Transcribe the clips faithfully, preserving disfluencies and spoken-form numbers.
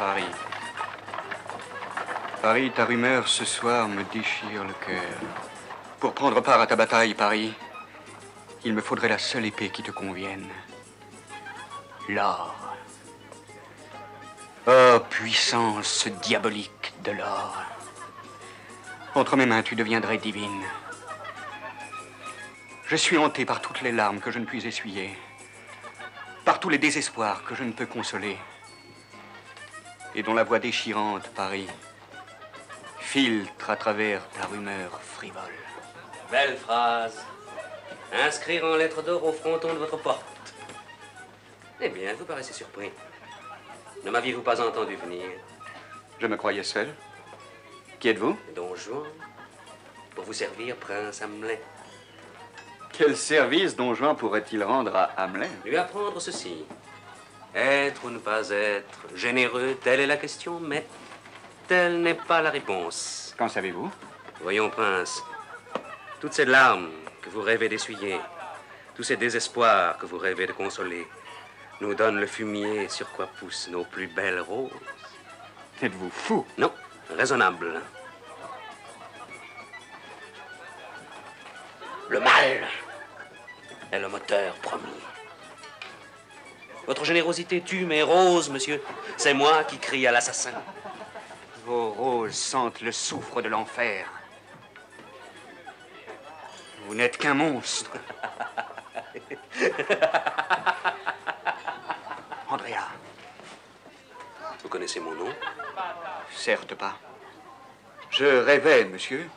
Paris. Paris, ta rumeur ce soir me déchire le cœur. Pour prendre part à ta bataille, Paris, il me faudrait la seule épée qui te convienne. L'or. Oh, puissance diabolique de l'or. Entre mes mains, tu deviendrais divine. Je suis hanté par toutes les larmes que je ne puis essuyer, par tous les désespoirs que je ne peux consoler, et dont la voix déchirante, Paris, filtre à travers ta rumeur frivole. Belle phrase. Inscrire en lettres d'or au fronton de votre porte. Eh bien, vous paraissez surpris. Ne m'aviez-vous pas entendu venir? Je me croyais seul. Qui êtes-vous? Don Juan, pour vous servir, prince Hamlet. Quel service Don Juan pourrait-il rendre à Hamlet? Lui apprendre ceci. Être ou ne pas être, généreux, telle est la question, mais telle n'est pas la réponse. Qu'en savez-vous? Voyons, prince, toutes ces larmes que vous rêvez d'essuyer, tous ces désespoirs que vous rêvez de consoler, nous donnent le fumier sur quoi poussent nos plus belles roses. Êtes-vous fou? Non. Raisonnable. Le mal est le moteur premier. Votre générosité tue mes roses, monsieur. C'est moi qui crie à l'assassin. Vos roses sentent le soufre de l'enfer. Vous n'êtes qu'un monstre. Andréa. Vous connaissez mon nom? Certes pas. Je rêvais, monsieur.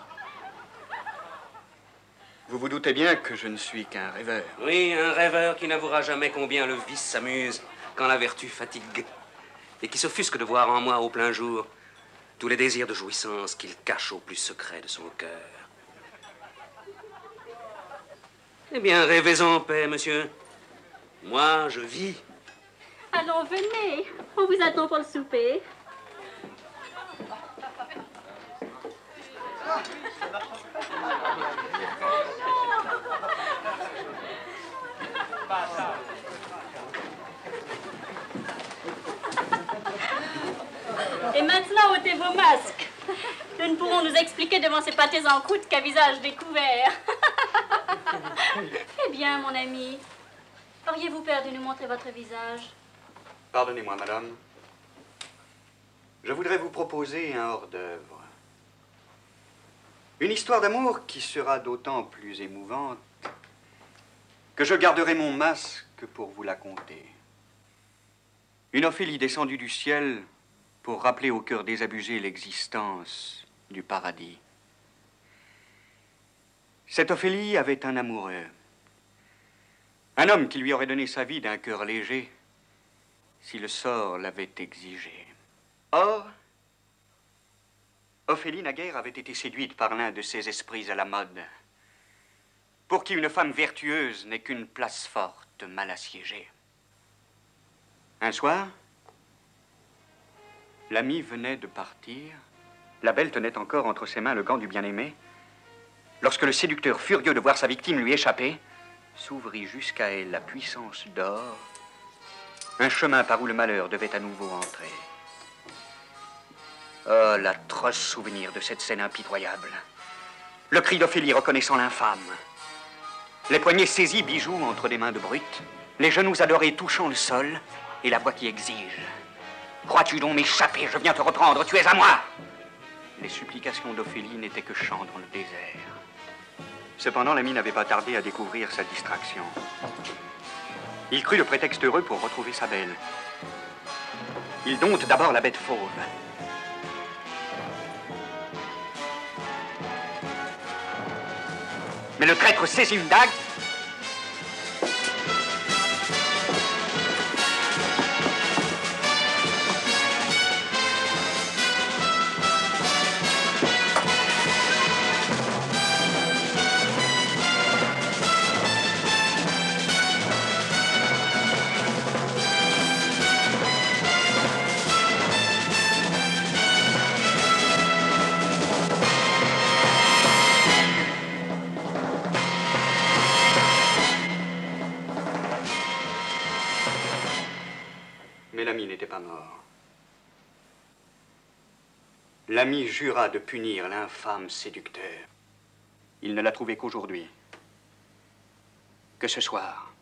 Vous vous doutez bien que je ne suis qu'un rêveur. Oui, un rêveur qui n'avouera jamais combien le vice s'amuse quand la vertu fatigue et qui s'offusque de voir en moi au plein jour tous les désirs de jouissance qu'il cache au plus secret de son cœur. Eh bien, rêvez en paix, monsieur. Moi, je vis. Alors, venez. On vous attend pour le souper. Et maintenant, ôtez vos masques. Nous ne pourrons nous expliquer devant ces pâtés en croûte qu'à visage découvert. Eh bien, mon ami, auriez-vous peur de nous montrer votre visage? Pardonnez-moi, madame. Je voudrais vous proposer un hors-d'œuvre. Une histoire d'amour qui sera d'autant plus émouvante que je garderai mon masque pour vous la conter. Une Ophélie descendue du ciel pour rappeler au cœur désabusé l'existence du paradis. Cette Ophélie avait un amoureux, un homme qui lui aurait donné sa vie d'un cœur léger si le sort l'avait exigé. Or, Ophélie naguère avait été séduite par l'un de ces esprits à la mode, pour qui une femme vertueuse n'est qu'une place forte mal assiégée. Un soir, l'ami venait de partir, la belle tenait encore entre ses mains le gant du bien-aimé, lorsque le séducteur, furieux de voir sa victime lui échapper, s'ouvrit jusqu'à elle à puissance d'or, un chemin par où le malheur devait à nouveau entrer. Oh, l'atroce souvenir de cette scène impitoyable. Le cri d'Ophélie reconnaissant l'infâme. Les poignets saisis, bijoux entre des mains de brutes. Les genoux adorés touchant le sol. Et la voix qui exige. Crois-tu donc m'échapper? Je viens te reprendre, tu es à moi! Les supplications d'Ophélie n'étaient que chants dans le désert. Cependant, l'ami n'avait pas tardé à découvrir sa distraction. Il crut le prétexte heureux pour retrouver sa belle. Il dompte d'abord la bête fauve. Mais le traître saisit une dague. l'ami jura de punir l'infâme séducteur. Il ne l'a trouvé qu'aujourd'hui. Que ce soir,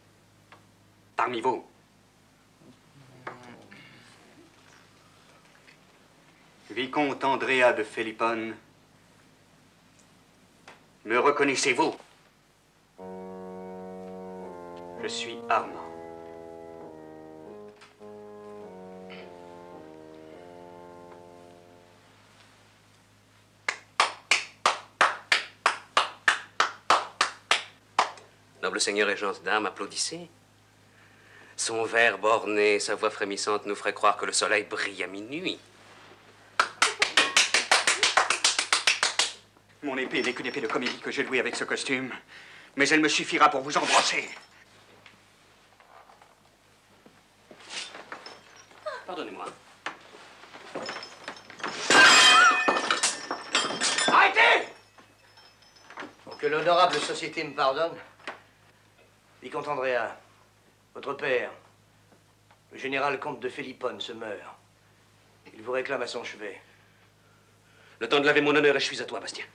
parmi vous, Vicomte Andréa de Félipone, me reconnaissez-vous? Je suis Armand. Noble seigneur et gentes dames, applaudissez. Son verre borné, sa voix frémissante nous ferait croire que le soleil brille à minuit. Mon épée n'est qu'une épée de comédie que j'ai louée avec ce costume, mais elle me suffira pour vous embrasser. Pardonnez-moi. Arrêtez! Pour que l'honorable société me pardonne, Vicomte Andréa, votre père, le général comte de Philippone, se meurt. Il vous réclame à son chevet. Le temps de laver mon honneur et je suis à toi, Bastien.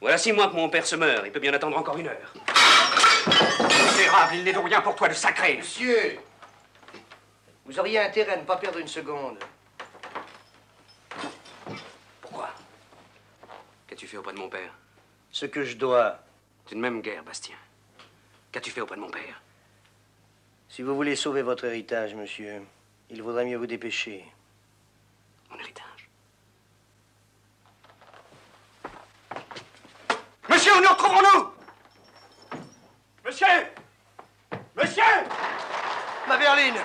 Voilà six mois que mon père se meurt. Il peut bien attendre encore une heure. Misérable, il n'est donc rien pour toi de sacré. Monsieur, vous auriez intérêt à ne pas perdre une seconde. Pourquoi? Qu'as-tu fait auprès de mon père? Ce que je dois. Tu ne m'aimes guère, Bastien. Qu'as-tu fait auprès de mon père? Si vous voulez sauver votre héritage, monsieur, il vaudrait mieux vous dépêcher. Mon héritage? Monsieur, nous retrouvons-nous! Monsieur! Monsieur! Ma berline!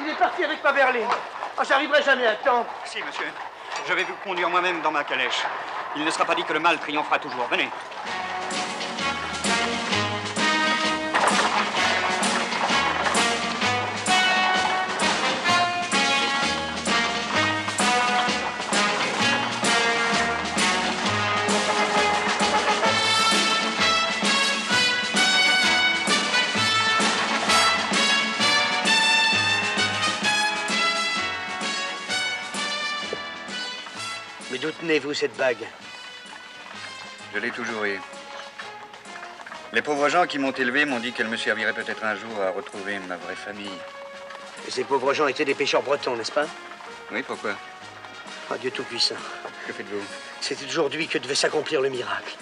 Il est parti avec ma berline. Oh, j'arriverai jamais à temps. Si, monsieur. Je vais vous conduire moi-même dans ma calèche. Il ne sera pas dit que le mal triomphera toujours. Venez. D'où tenez-vous cette bague? Je l'ai toujours eue. Les pauvres gens qui m'ont élevé m'ont dit qu'elle me servirait peut-être un jour à retrouver ma vraie famille. Et ces pauvres gens étaient des pêcheurs bretons, n'est-ce pas? Oui, pourquoi? Ah, Dieu Tout-Puissant. Que faites-vous? C'est aujourd'hui que devait s'accomplir le miracle.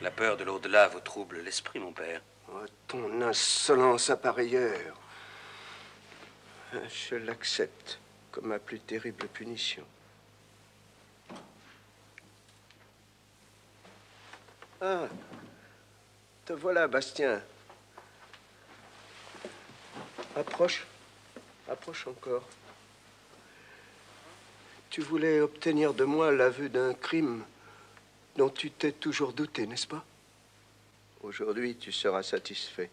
La peur de l'au-delà vous trouble l'esprit, mon père. Oh, ton insolence à pareille heure. Je l'accepte comme ma plus terrible punition. Ah, te voilà, Bastien. Approche, approche encore. Tu voulais obtenir de moi l'aveu d'un crime dont tu t'es toujours douté, n'est-ce pas? Aujourd'hui, tu seras satisfait.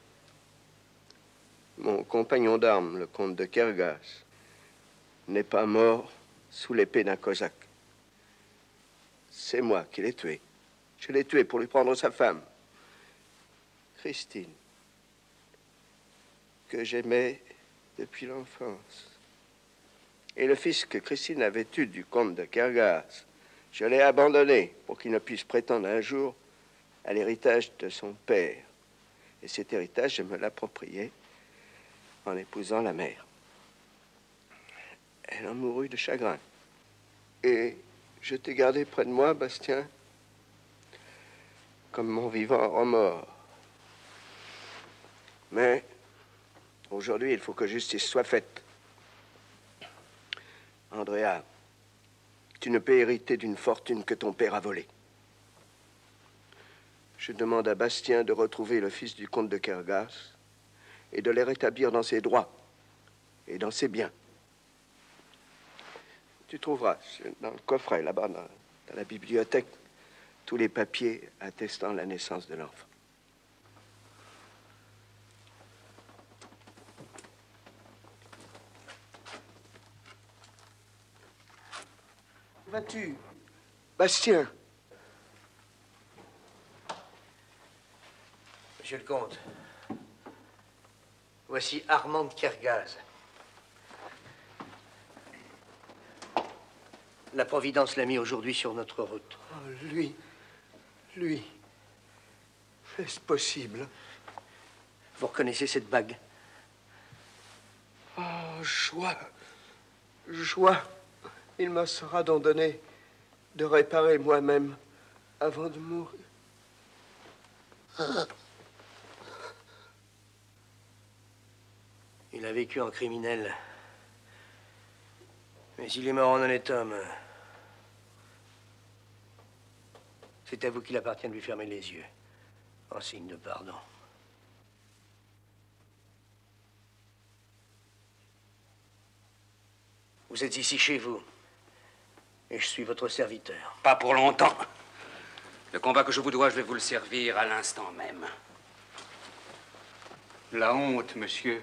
Mon compagnon d'armes, le comte de Kergaz, n'est pas mort sous l'épée d'un cosaque. C'est moi qui l'ai tué. Je l'ai tué pour lui prendre sa femme, Christine, que j'aimais depuis l'enfance. Et le fils que Christine avait eu du comte de Kergaz, je l'ai abandonné pour qu'il ne puisse prétendre un jour à l'héritage de son père. Et cet héritage, je me l'appropriais en épousant la mère. Elle en mourut de chagrin. Et je t'ai gardé près de moi, Bastien, comme mon vivant remords. Mais aujourd'hui, il faut que justice soit faite. Andréa, tu ne peux hériter d'une fortune que ton père a volée. Je demande à Bastien de retrouver le fils du comte de Kergaz et de les rétablir dans ses droits et dans ses biens. Tu trouveras dans le coffret, là-bas, dans, dans la bibliothèque, tous les papiers attestant la naissance de l'enfant. Vas-tu, Bastien? Monsieur le comte, voici Armand de Kergaz. La Providence l'a mis aujourd'hui sur notre route. Oh, lui, lui, est-ce possible? Vous reconnaissez cette bague? Oh, joie, joie, il me sera d'en donner, de réparer moi-même avant de mourir. Il a vécu en criminel, mais il est mort en honnête homme. C'est à vous qu'il appartient de lui fermer les yeux, en signe de pardon. Vous êtes ici chez vous, et je suis votre serviteur. Pas pour longtemps. Le combat que je vous dois, je vais vous le servir à l'instant même. La honte, monsieur,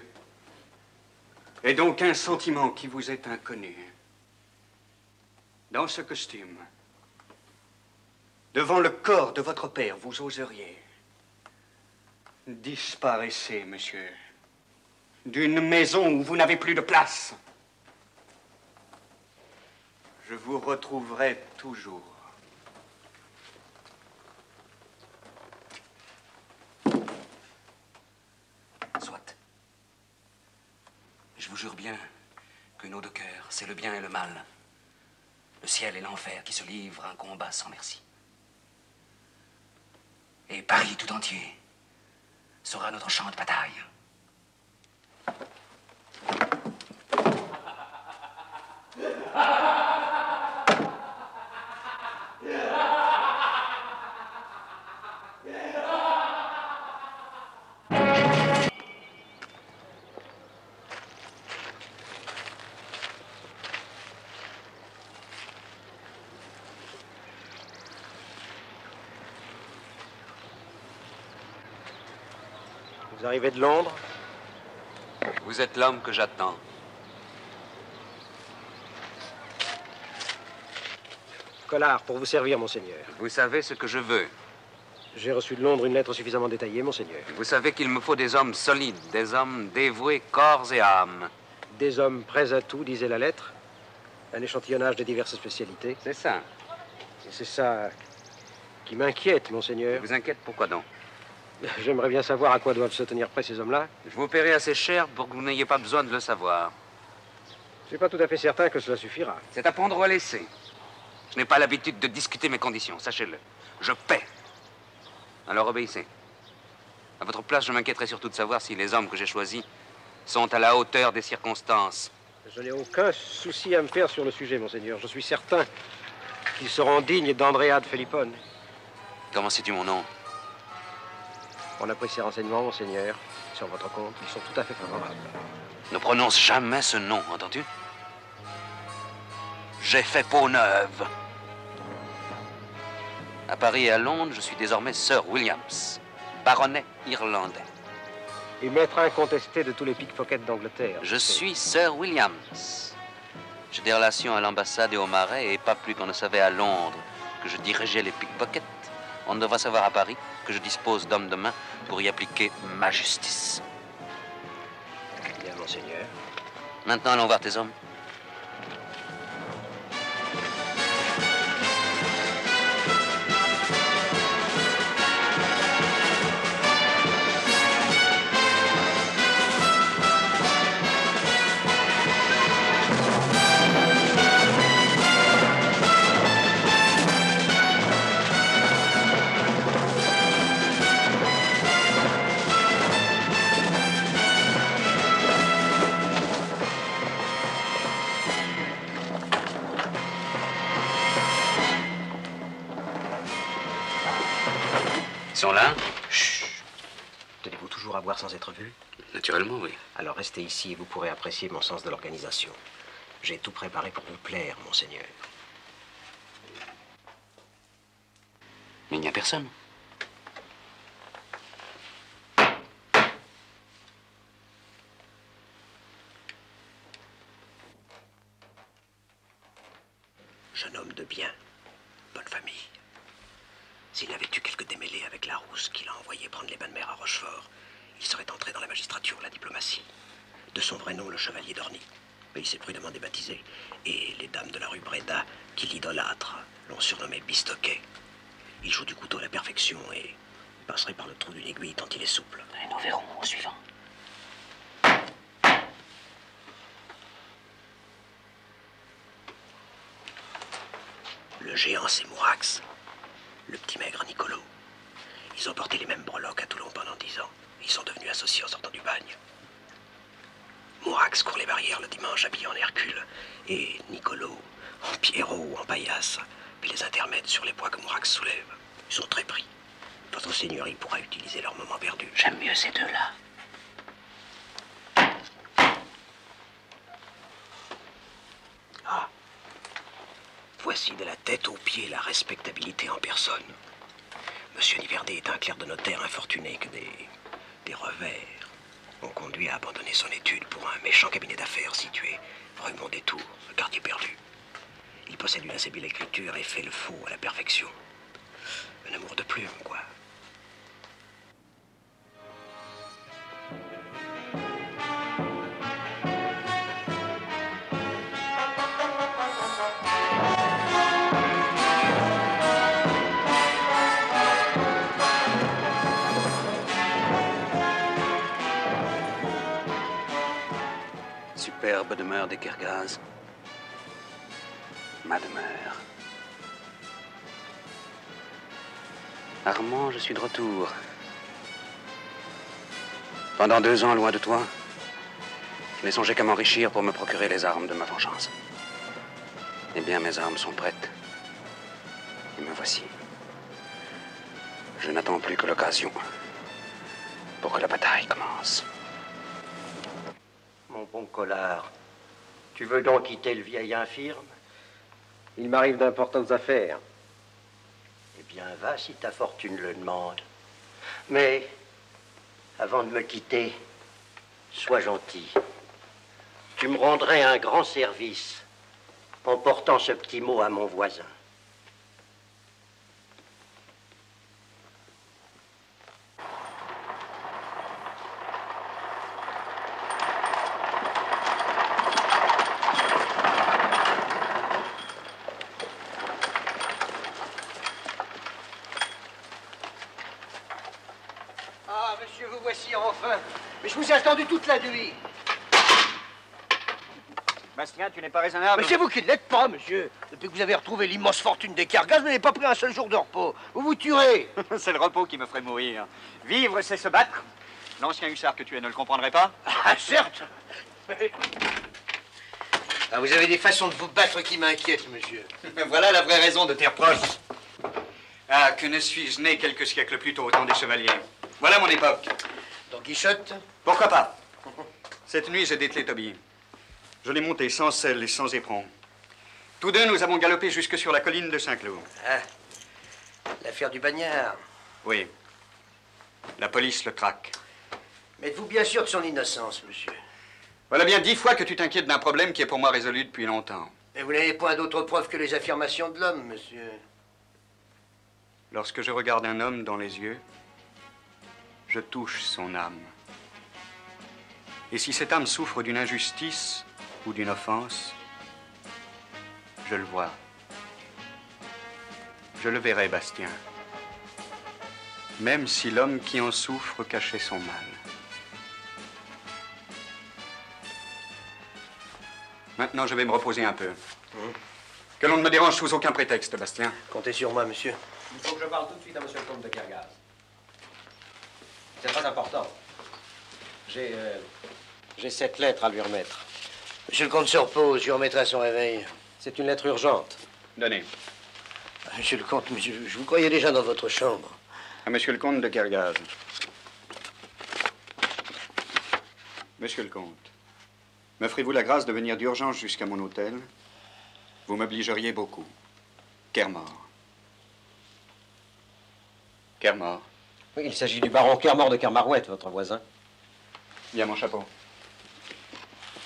est donc un sentiment qui vous est inconnu. Dans ce costume, devant le corps de votre père, vous oseriez. Disparaissez, monsieur, d'une maison où vous n'avez plus de place. Je vous retrouverai toujours. Je vous jure bien que nos deux cœurs, c'est le bien et le mal, le ciel et l'enfer qui se livrent à un combat sans merci. Et Paris tout entier sera notre champ de bataille. Vous arrivez de Londres? Vous êtes l'homme que j'attends. Collard, pour vous servir, monseigneur. Vous savez ce que je veux. J'ai reçu de Londres une lettre suffisamment détaillée, monseigneur. Vous savez qu'il me faut des hommes solides, des hommes dévoués, corps et âme. Des hommes prêts à tout, disait la lettre. Un échantillonnage de diverses spécialités. C'est ça. Et c'est ça qui m'inquiète, monseigneur. Vous inquiète pourquoi donc? J'aimerais bien savoir à quoi doivent se tenir prêts ces hommes-là. Je vous paierai assez cher pour que vous n'ayez pas besoin de le savoir. Je ne suis pas tout à fait certain que cela suffira. C'est à prendre ou à laisser. Je n'ai pas l'habitude de discuter mes conditions, sachez-le. Je paie. Alors obéissez. À votre place, je m'inquiéterai surtout de savoir si les hommes que j'ai choisis sont à la hauteur des circonstances. Je n'ai aucun souci à me faire sur le sujet, monseigneur. Je suis certain qu'ils seront dignes d'Andréa de Félipone. Comment sais-tu mon nom? On a pris ces renseignements, monseigneur, sur votre compte. Ils sont tout à fait favorables. Ne prononce jamais ce nom, entends-tu? J'ai fait peau neuve. À Paris et à Londres, je suis désormais Sir Williams, baronnet irlandais. Et maître incontesté de tous les pickpockets d'Angleterre. Je suis Sir Williams. J'ai des relations à l'ambassade et au Marais, et pas plus qu'on ne savait à Londres que je dirigeais les pickpockets. On devra savoir à Paris que je dispose d'hommes de main pour y appliquer ma justice. Bien, monseigneur. Maintenant, allons voir tes hommes. Ils sont là? Chut! Tenez-vous toujours à boire sans être vu? Naturellement, oui. Alors restez ici et vous pourrez apprécier mon sens de l'organisation. J'ai tout préparé pour vous plaire, monseigneur. Mais il n'y a personne. S'il avait eu quelques démêlés avec la rousse qu'il a envoyé prendre les bains de mer à Rochefort, il serait entré dans la magistrature, la diplomatie. De son vrai nom, le chevalier d'Orny. Mais il s'est prudemment débaptisé. Et les dames de la rue Bréda, qui l'idolâtrent, l'ont surnommé Bistoquet. Il joue du couteau à la perfection et passerait par le trou d'une aiguille tant il est souple. Et nous verrons au suivant. Le géant, c'est Mourax. Le petit maigre, Nicolo. Ils ont porté les mêmes breloques à Toulon pendant dix ans. Ils sont devenus associés en sortant du bagne. Mourax court les barrières le dimanche habillé en Hercule, et Nicolo en Pierrot ou en paillasse, puis les intermèdes sur les poids que Mourax soulève. Ils sont très pris. Votre seigneurie pourra utiliser leur moment perdu. J'aime mieux ces deux-là. Ah. Voici de la tête aux pieds la respectabilité en personne. Monsieur Niverdet est un clerc de notaire infortuné que des... des revers ont conduit à abandonner son étude pour un méchant cabinet d'affaires situé rue Mondétour, le quartier perdu. Il possède une assez belle écriture et fait le faux à la perfection. Un amour de plume, quoi. Superbe demeure des Kergaz, ma demeure. Armand, je suis de retour. Pendant deux ans, loin de toi, je n'ai songé qu'à m'enrichir pour me procurer les armes de ma vengeance. Eh bien, mes armes sont prêtes. Et me voici. Je n'attends plus que l'occasion pour que la bataille commence. Mon bon Collard, tu veux donc quitter le vieil infirme? Il m'arrive d'importantes affaires. Eh bien, va si ta fortune le demande. Mais, avant de me quitter, sois gentil. Tu me rendrais un grand service en portant ce petit mot à mon voisin. Toute la nuit. Bastien, tu n'es pas raisonnable. Mais c'est vous qui ne l'êtes pas, monsieur. Depuis que vous avez retrouvé l'immense fortune des Kergaz, vous n'avez pas pris un seul jour de repos. Vous vous tuerez. C'est le repos qui me ferait mourir. Vivre, c'est se battre. L'ancien hussard que tu es ne le comprendrait pas. Ah, certes. Ah, vous avez des façons de vous battre qui m'inquiètent, monsieur. Voilà la vraie raison de tes reproches. Ah, que ne suis-je né quelques siècles plus tôt au temps des chevaliers. Voilà mon époque. Don Quichotte. Pourquoi pas? Cette nuit, j'ai dételé Toby. Je l'ai monté sans selle et sans éperon. Tous deux, nous avons galopé jusque sur la colline de Saint-Cloud. Ah, l'affaire du bagnard. Oui. La police le traque. Mais êtes-vous bien sûr de son innocence, monsieur? Voilà bien dix fois que tu t'inquiètes d'un problème qui est pour moi résolu depuis longtemps. Et vous n'avez point d'autre preuve que les affirmations de l'homme, monsieur. Lorsque je regarde un homme dans les yeux, je touche son âme. Et si cette âme souffre d'une injustice ou d'une offense, je le vois. Je le verrai, Bastien. Même si l'homme qui en souffre cachait son mal. Maintenant, je vais me reposer un peu. Mmh. Que l'on ne me dérange sous aucun prétexte, Bastien. Comptez sur moi, monsieur. Il faut que je parle tout de suite à monsieur le comte de Kergaz. C'est très important. J'ai euh, j'ai cette lettre à lui remettre. Monsieur le comte se repose, je lui remettrai à son réveil. C'est une lettre urgente. Donnez. Monsieur le comte, monsieur, je vous croyais déjà dans votre chambre. À monsieur le comte de Kergaz. Monsieur le comte, m'offrez-vous la grâce de venir d'urgence jusqu'à mon hôtel? Vous m'obligeriez beaucoup. Kermor. Kermor. Oui, il s'agit du baron Kermor de Kermarouët, votre voisin. Bien, mon chapeau.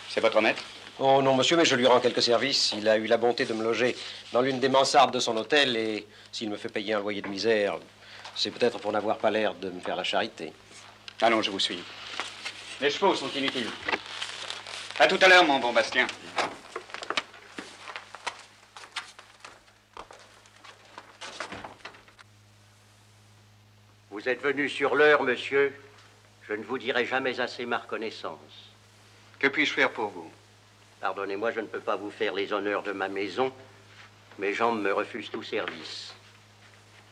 C'est votre maître? Oh non, monsieur, mais je lui rends quelques services. Il a eu la bonté de me loger dans l'une des mansardes de son hôtel et s'il me fait payer un loyer de misère, c'est peut-être pour n'avoir pas l'air de me faire la charité. Allons, je vous suis. Les chevaux sont inutiles. À tout à l'heure, mon bon Bastien. Vous êtes venu sur l'heure, monsieur. Je ne vous dirai jamais assez ma reconnaissance. Que puis-je faire pour vous? Pardonnez-moi, je ne peux pas vous faire les honneurs de ma maison. Mes jambes me refusent tout service.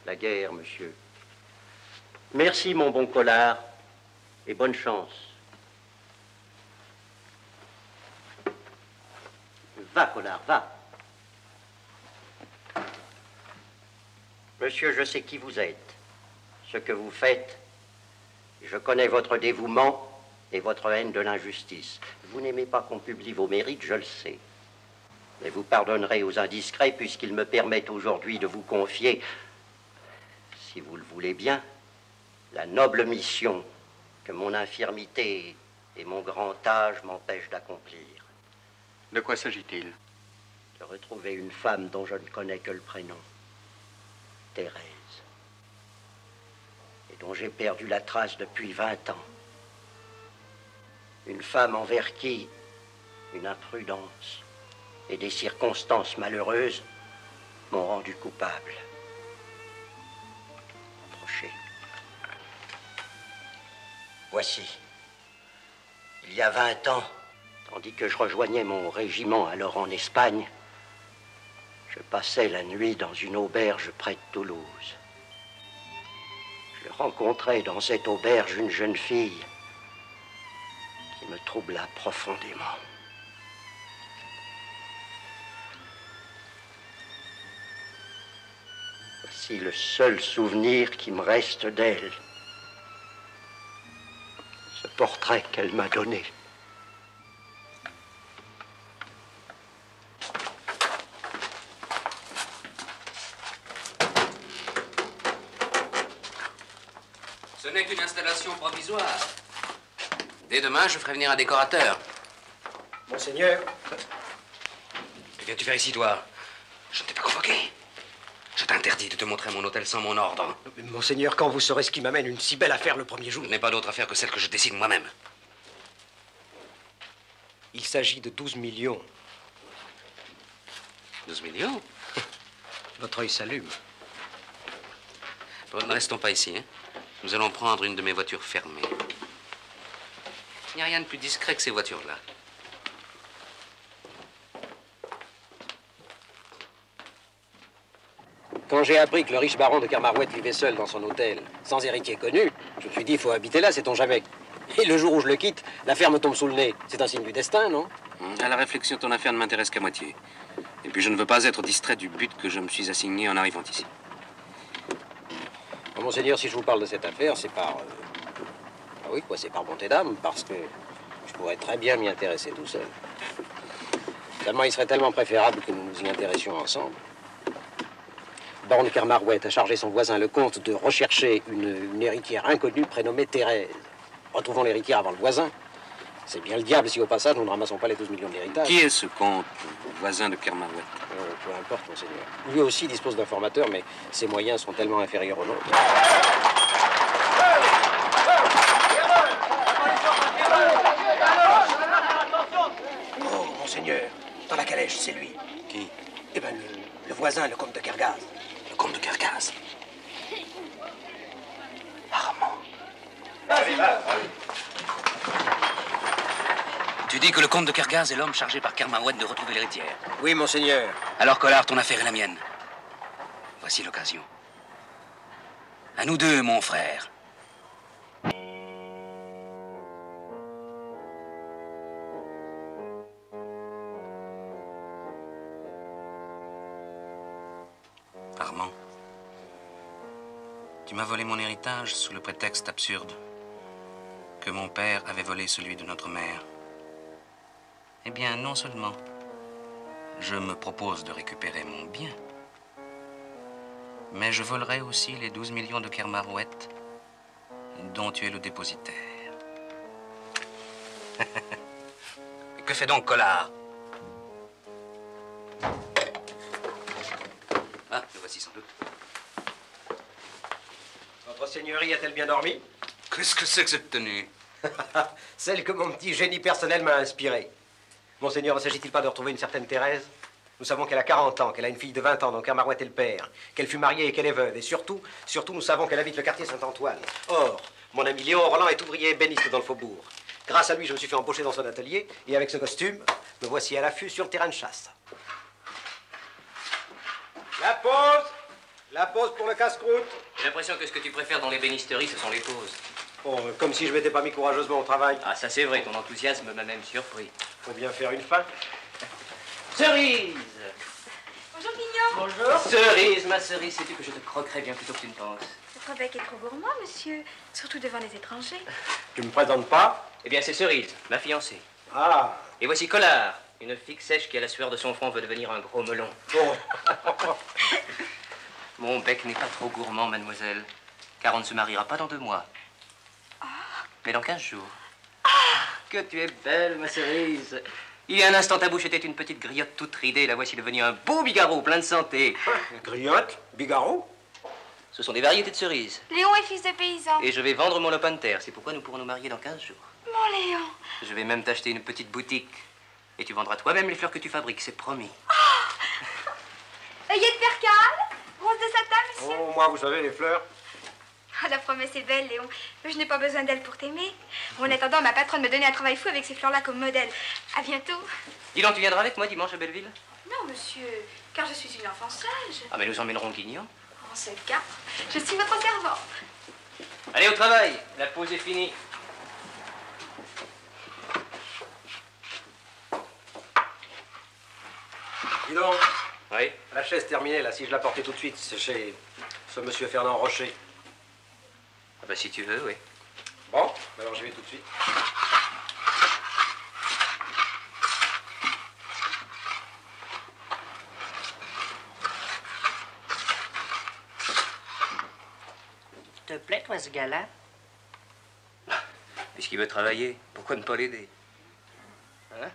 La guerre, monsieur. Merci, mon bon Collard, et bonne chance. Va, Collard, va. Monsieur, je sais qui vous êtes, ce que vous faites. Je connais votre dévouement et votre haine de l'injustice. Vous n'aimez pas qu'on publie vos mérites, je le sais. Mais vous pardonnerez aux indiscrets puisqu'ils me permettent aujourd'hui de vous confier, si vous le voulez bien, la noble mission que mon infirmité et mon grand âge m'empêchent d'accomplir. De quoi s'agit-il? De retrouver une femme dont je ne connais que le prénom, Thérèse, et dont j'ai perdu la trace depuis vingt ans. Une femme envers qui une imprudence et des circonstances malheureuses m'ont rendu coupable. Approchez. Voici. Il y a vingt ans, tandis que je rejoignais mon régiment alors en Espagne, je passais la nuit dans une auberge près de Toulouse. Je rencontrais dans cette auberge une jeune fille qui me troubla profondément. Voici le seul souvenir qui me reste d'elle, ce portrait qu'elle m'a donné. Provisoire. Dès demain, je ferai venir un décorateur. Monseigneur. Que viens-tu faire ici, toi? Je ne t'ai pas convoqué. Je t'interdis de te montrer mon hôtel sans mon ordre. Monseigneur, quand vous saurez ce qui m'amène une si belle affaire le premier jour? Je n'ai pas d'autre affaire que celle que je décide moi-même. Il s'agit de douze millions. douze millions? Votre œil s'allume. Bon, ne restons pas ici, hein? Nous allons prendre une de mes voitures fermées. Il n'y a rien de plus discret que ces voitures-là. Quand j'ai appris que le riche baron de Kermarouët vivait seul dans son hôtel, sans héritier connu, je me suis dit, il faut habiter là, sait-on jamais. Et le jour où je le quitte, l'affaire me tombe sous le nez. C'est un signe du destin, non? À la réflexion, ton affaire ne m'intéresse qu'à moitié. Et puis je ne veux pas être distrait du but que je me suis assigné en arrivant ici. Monseigneur, si je vous parle de cette affaire, c'est par... Euh, ah oui, quoi, c'est par bonté d'âme, parce que je pourrais très bien m'y intéresser tout seul. Seulement, il serait tellement préférable que nous nous y intéressions ensemble. Baron de Kermarouët a chargé son voisin le comte de rechercher une, une héritière inconnue prénommée Thérèse. Retrouvons l'héritière avant le voisin. C'est bien le diable si, au passage, nous ne ramassons pas les douze millions d'héritage. Qui est ce comte, voisin de Kermarouët? euh, Peu importe, monseigneur. Lui aussi dispose d'un formateur, mais ses moyens sont tellement inférieurs aux nôtres. Oh, monseigneur, dans la calèche, c'est lui. Qui? Eh bien, le, le voisin, le comte de Kergaz. Le comte de Kergaz? Armand. Allez, allez, allez. Tu dis que le comte de Kergaz est l'homme chargé par Kermarouët de retrouver l'héritière. Oui, monseigneur. Alors, Collard, ton affaire est la mienne. Voici l'occasion. À nous deux, mon frère. Armand, tu m'as volé mon héritage sous le prétexte absurde que mon père avait volé celui de notre mère. Eh bien, non seulement je me propose de récupérer mon bien, mais je volerai aussi les douze millions de Kermarouët dont tu es le dépositaire. Que fait donc Collard? voici sans doute. Votre seigneurie a-t-elle bien dormi? Qu'est-ce que c'est que cette tenue? Celle que mon petit génie personnel m'a inspirée. Monseigneur, ne s'agit-il pas de retrouver une certaine Thérèse? Nous savons qu'elle a quarante ans, qu'elle a une fille de vingt ans dont Kermarouët est le père, qu'elle fut mariée et qu'elle est veuve. Et surtout, surtout, nous savons qu'elle habite le quartier Saint-Antoine. Or, mon ami Léon Roland est ouvrier ébéniste dans le faubourg. Grâce à lui, je me suis fait embaucher dans son atelier. Et avec ce costume, me voici à l'affût sur le terrain de chasse. La pause! La pause pour le casse-croûte! J'ai l'impression que ce que tu préfères dans l'ébénisterie, ce sont les pauses. Oh, comme si je m'étais pas mis courageusement au travail. Ah, ça c'est vrai, ton enthousiasme m'a même surpris. Faut bien faire une fin. Cerise! Bonjour, Guignon! Bonjour! Cerise, ma cerise, sais-tu que je te croquerais bien plus tôt que tu ne penses? Votre bec est trop gourmand, monsieur, surtout devant les étrangers. Tu me présentes pas? Eh bien, c'est Cerise, ma fiancée. Ah! Et voici Collard, une figue sèche qui, à la sueur de son front, veut devenir un gros melon. Oh. Mon bec n'est pas trop gourmand, mademoiselle, car on ne se mariera pas dans deux mois. Mais dans quinze jours. Ah, que tu es belle, ma cerise. Il y a un instant, ta bouche était une petite griotte toute ridée. La voici devenue un beau bigarreau, plein de santé. Griotte? Bigarreau? Ce sont des variétés de cerises. Léon est fils de paysan. Et je vais vendre mon lopin de terre. C'est pourquoi nous pourrons nous marier dans quinze jours. Mon Léon. Je vais même t'acheter une petite boutique. Et tu vendras toi-même les fleurs que tu fabriques, c'est promis. Ah, œillet de percale, rose de satin, monsieur. Oh, moi, vous savez, les fleurs. Oh, la promesse est belle, Léon. Mais je n'ai pas besoin d'elle pour t'aimer. En attendant, ma patronne me donnait un travail fou avec ces fleurs-là comme modèle. À bientôt. Dis donc, tu viendras avec moi dimanche à Belleville? Non, monsieur, car je suis une enfant sage. Ah, mais nous emmènerons Guignon. En ce cas, je suis votre servante. Allez, au travail. La pause est finie. Dis donc. Oui? La chaise terminée, là, si je la portais tout de suite, c'est chez ce monsieur Fernand Rocher. Ah bah si tu veux, oui. Bon, alors j'y vais tout de suite. Te plaît, toi, ce gars-là? Puisqu'il veut travailler, pourquoi ne pas l'aider? Hein?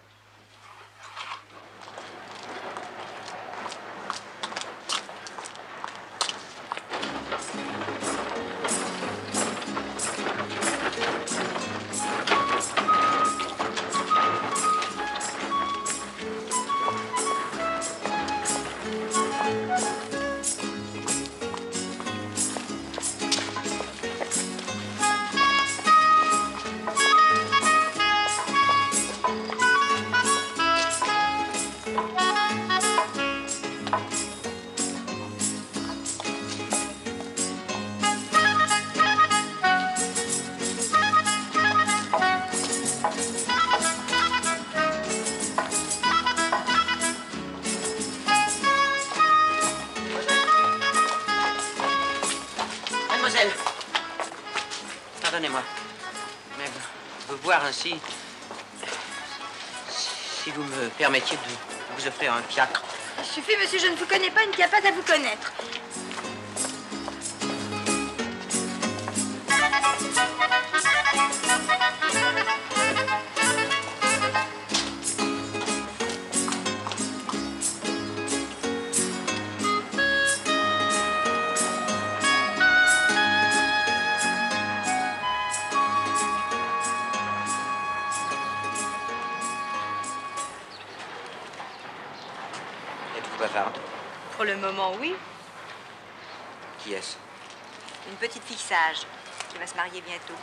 Si, si vous me permettiez de vous offrir un fiacre. Il suffit, monsieur, je ne vous connais pas, il n'y a pas à vous connaître. Oui. Qui est-ce? Une petite fille sage qui va se marier bientôt.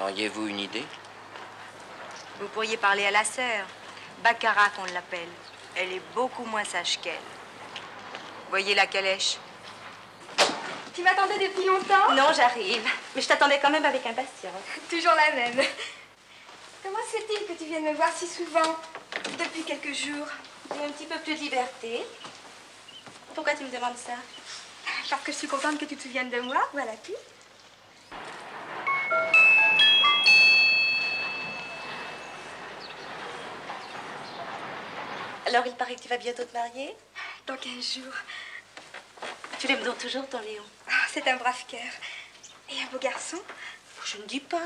Ah. Auriez-vous une idée? Vous pourriez parler à la sœur. Baccarat, on l'appelle. Elle est beaucoup moins sage qu'elle. Voyez la calèche. Tu m'attendais depuis longtemps? Non, j'arrive. Mais je t'attendais quand même avec impatience. Toujours la même. Comment c'est-il que tu viennes me voir si souvent? Depuis quelques jours, j'ai un petit peu plus de liberté. Pourquoi tu me demandes ça? Parce que je suis contente que tu te souviennes de moi. Voilà tout. Alors, il paraît que tu vas bientôt te marier? Dans quinze jours. Tu l'aimes donc toujours, ton Léon? Oh, c'est un brave cœur. Et un beau garçon? Je ne dis pas.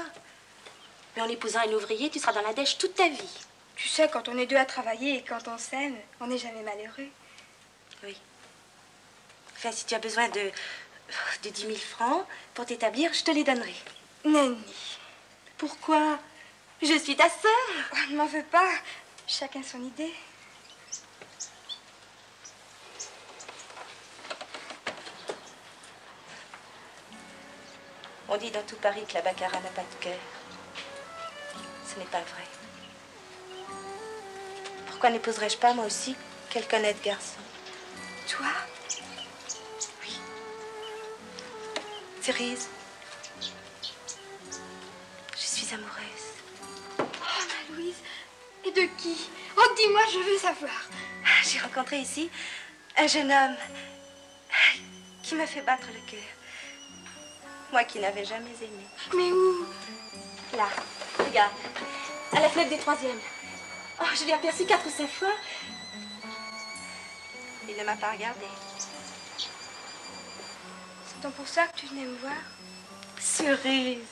Mais en épousant un ouvrier, tu seras dans la dèche toute ta vie. Tu sais, quand on est deux à travailler et quand on s'aime, on n'est jamais malheureux. Oui. Enfin, si tu as besoin de, de dix mille francs pour t'établir, je te les donnerai. Nanny, pourquoi? Je suis ta sœur. Oh, ne m'en veux pas. Chacun son idée. On dit dans tout Paris que la Baccarat n'a pas de cœur. Ce n'est pas vrai. Pourquoi n'épouserais-je pas, moi aussi, quelqu'un honnête garçon? Toi? Oui. Cerise, je suis amoureuse. Oh, ma Louise, et de qui? Oh, dis-moi, je veux savoir. J'ai rencontré ici un jeune homme qui m'a fait battre le cœur. Moi qui n'avais jamais aimé. Mais où? Là, regarde, à la fenêtre des troisièmes. Oh, je l'ai aperçu quatre ou cinq fois. Il ne m'a pas regardé. C'est donc pour ça que tu venais me voir? Cerise.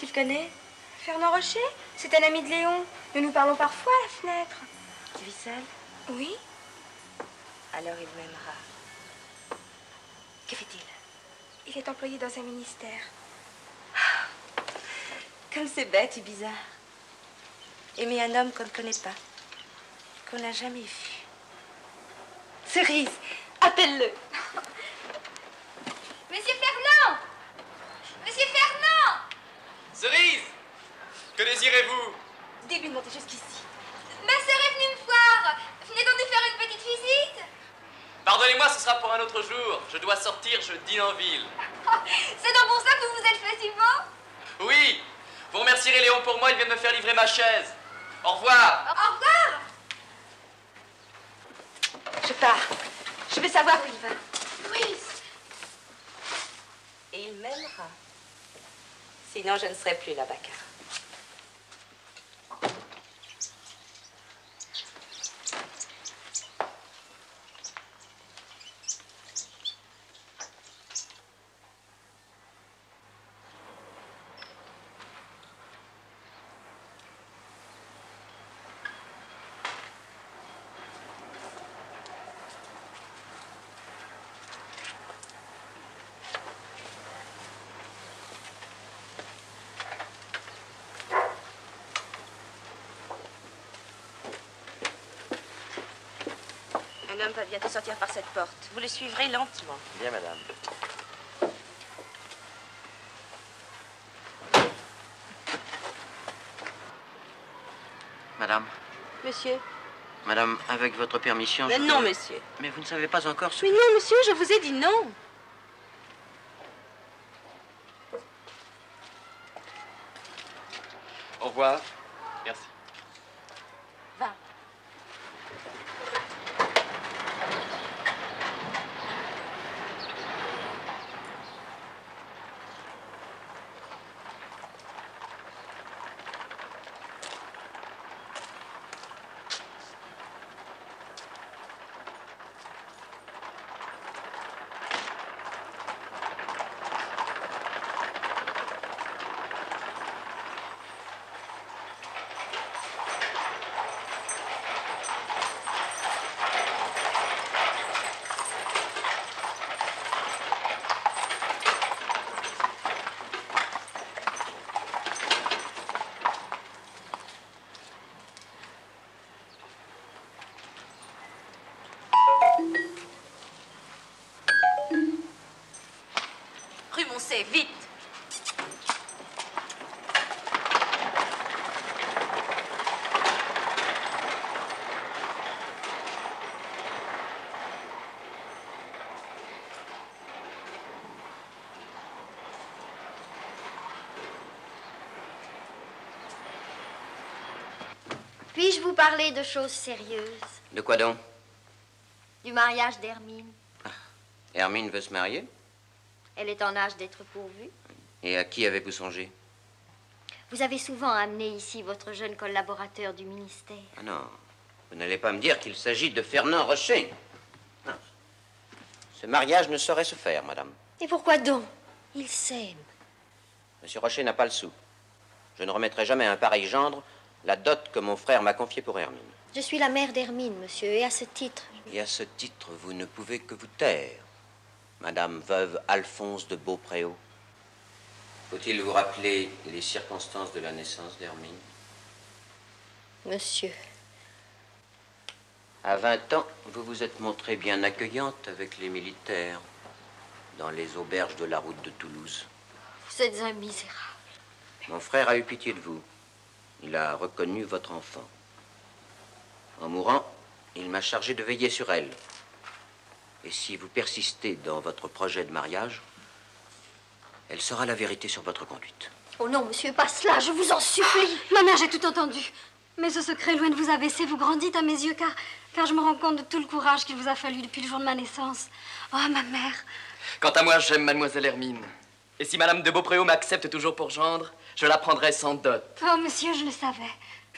Tu le connais? Fernand Rocher, c'est un ami de Léon. Nous nous parlons parfois à la fenêtre. Tu vis seul? Oui. Alors il m'aimera. Que fait-il? Il est employé dans un ministère. Oh, comme c'est bête et bizarre. Aimer un homme qu'on ne connaît pas, qu'on n'a jamais vu. Cerise, appelle-le. Monsieur Fernand! Monsieur Fernand! Cerise! Que désirez-vous? Début de monter jusqu'ici. Ma sœur est venue me voir. Venez-donc nous faire une petite visite? Pardonnez-moi, ce sera pour un autre jour. Je dois sortir, je dîne en ville. C'est donc pour ça que vous vous êtes fait si beau? Oui. Vous remercierez Léon pour moi, il vient de me faire livrer ma chaise. Au revoir. Au revoir. Je pars. Je vais savoir où il va. Louise. Et il m'aimera. Sinon, je ne serai plus la Baccarat. Un homme va bientôt sortir par cette porte. Vous le suivrez lentement. Bien, madame. Madame. Monsieur. Madame, avec votre permission... Mais je non, peux... monsieur. Mais vous ne savez pas encore ce... Mais non, monsieur, je vous ai dit non. Au revoir. Merci. Va. Vite. Puis-je vous parler de choses sérieuses? De quoi donc? Du mariage d'Hermine. Ah. Hermine veut se marier? Elle est en âge d'être pourvue. Et à qui avez-vous songé? Vous avez souvent amené ici votre jeune collaborateur du ministère. Ah non, vous n'allez pas me dire qu'il s'agit de Fernand Rocher. Non. Ce mariage ne saurait se faire, madame. Et pourquoi donc? Ils s'aiment. Monsieur Rocher n'a pas le sou. Je ne remettrai jamais un pareil gendre la dot que mon frère m'a confiée pour Hermine. Je suis la mère d'Hermine, monsieur, et à ce titre... Je... Et à ce titre, vous ne pouvez que vous taire, madame veuve Alphonse de Beaupréau. Faut-il vous rappeler les circonstances de la naissance d'Hermine? Monsieur... À vingt ans, vous vous êtes montrée bien accueillante avec les militaires dans les auberges de la route de Toulouse. Vous êtes un misérable. Mon frère a eu pitié de vous. Il a reconnu votre enfant. En mourant, il m'a chargé de veiller sur elle. Et si vous persistez dans votre projet de mariage, elle saura la vérité sur votre conduite. Oh non, monsieur, pas cela, je vous en supplie. Ma mère, j'ai tout entendu. Mais ce secret, loin de vous abaisser, vous grandit à mes yeux, car, car je me rends compte de tout le courage qu'il vous a fallu depuis le jour de ma naissance. Oh, ma mère! Quant à moi, j'aime mademoiselle Hermine. Et si madame de Beaupréau m'accepte toujours pour gendre, je la prendrai sans dot. Oh, monsieur, je le savais.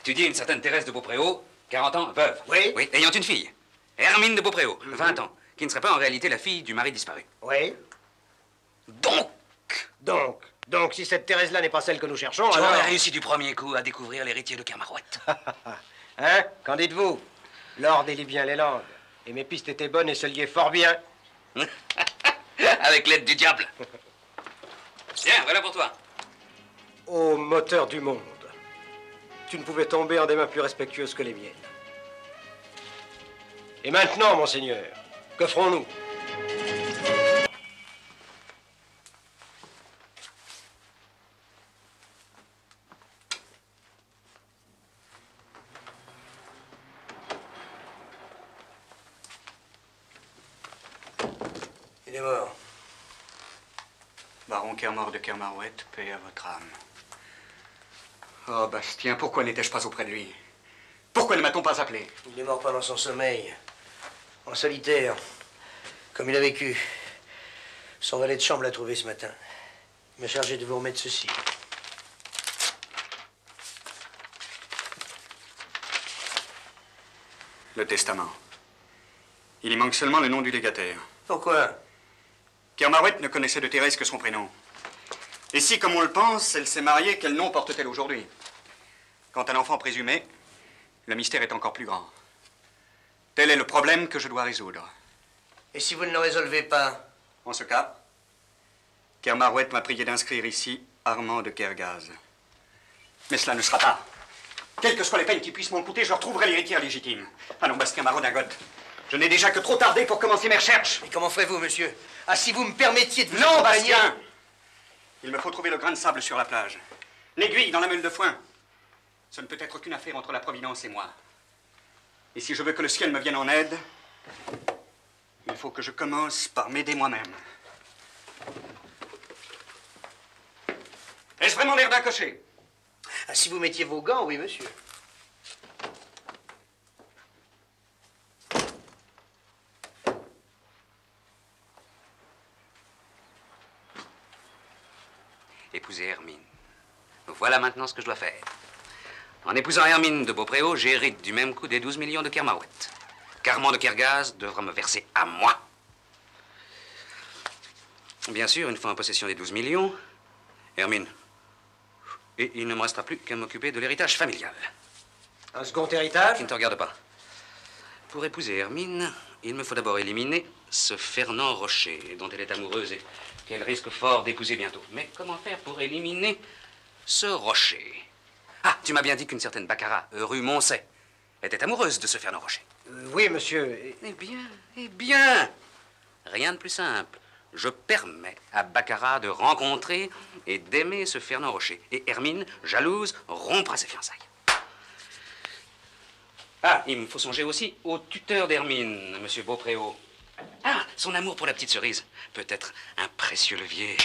Tu dis une certaine Thérèse de Beaupréau, quarante ans, veuve. Oui. Oui, ayant une fille. Hermine de Beaupréau, mmh. vingt ans, qui ne serait pas en réalité la fille du mari disparu. Oui. Donc! Donc! Donc, si cette Thérèse-là n'est pas celle que nous cherchons, tu alors... Tu aurais réussi du premier coup à découvrir l'héritier de Kermarouët. Hein? Qu'en dites-vous? L'or délie bien les langues. Et mes pistes étaient bonnes et se liaient fort bien. Avec l'aide du diable. Tiens, voilà pour toi. Ô moteur du monde, tu ne pouvais tomber en des mains plus respectueuses que les miennes. Et maintenant, monseigneur, que ferons-nous? Il est mort. Baron Kermarouët de Kermarouët, paix à votre âme. Oh, Bastien, pourquoi n'étais-je pas auprès de lui? Pourquoi ne m'a-t-on pas appelé? Il est mort pendant son sommeil, en solitaire, comme il a vécu. Son valet de chambre l'a trouvé ce matin. Il m'a chargé de vous remettre ceci. Le testament. Il y manque seulement le nom du légataire. Pourquoi? Kermarouët ne connaissait de Thérèse que son prénom. Et si, comme on le pense, elle s'est mariée, quel nom porte-t-elle aujourd'hui? Quant à l'enfant présumé, le mystère est encore plus grand. Tel est le problème que je dois résoudre. Et si vous ne le résolvez pas? En ce cas, Kermarouët m'a prié d'inscrire ici Armand de Kergaz. Mais cela ne sera pas. Quelles que soient les peines qui puissent m'en coûter, je retrouverai l'héritière légitime. Allons, Bastien, ma redingote. Je n'ai déjà que trop tardé pour commencer mes recherches. Mais comment ferez-vous, monsieur? Ah, si vous me permettiez de vous... Non, Bastien! Il me faut trouver le grain de sable sur la plage. L'aiguille dans la meule de foin. Ce ne peut être qu'une affaire entre la Providence et moi. Et si je veux que le ciel me vienne en aide, il faut que je commence par m'aider moi-même. Est-ce vraiment l'air d'un cocher? Ah, si vous mettiez vos gants, oui, monsieur. Épouser Hermine. Voilà maintenant ce que je dois faire. En épousant Hermine de Beaupréau, j'hérite du même coup des douze millions de Kermarouët. Armand de Kergaz devra me verser à moi. Bien sûr, une fois en possession des douze millions, Hermine. Et il ne me restera plus qu'à m'occuper de l'héritage familial. Un second héritage? Qui ne te regarde pas. Pour épouser Hermine, il me faut d'abord éliminer ce Fernand Rocher, dont elle est amoureuse et qu'elle risque fort d'épouser bientôt. Mais comment faire pour éliminer ce Rocher? Ah, tu m'as bien dit qu'une certaine Baccarat, rue Moncey, était amoureuse de ce Fernand Rocher. Euh, oui, monsieur. Et... Eh bien, eh bien, rien de plus simple. Je permets à Baccarat de rencontrer et d'aimer ce Fernand Rocher. Et Hermine, jalouse, rompra ses fiançailles. Ah, il me faut songer aussi au tuteur d'Hermine, monsieur Beaupréau. Ah, son amour pour la petite Cerise peut être un précieux levier.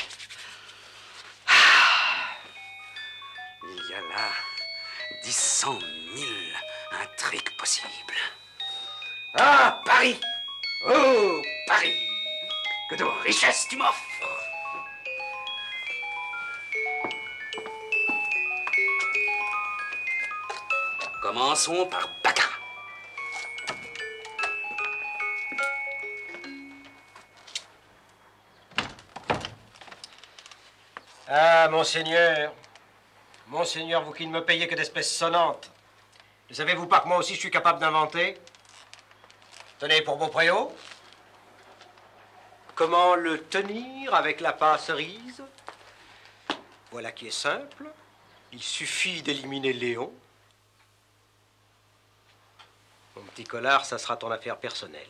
Ah, il y a là dix cent mille intrigues possibles. Ah, Paris! Oh, Paris! Que de richesses tu m'offres! Commençons par Baccarat. Ah, monseigneur, Monseigneur, vous qui ne me payez que d'espèces sonnantes, ne savez-vous pas que moi aussi je suis capable d'inventer? Tenez, pour Beaupréau, comment le tenir avec la pain cerise? Voilà qui est simple. Il suffit d'éliminer Léon. Mon petit Collard, ça sera ton affaire personnelle.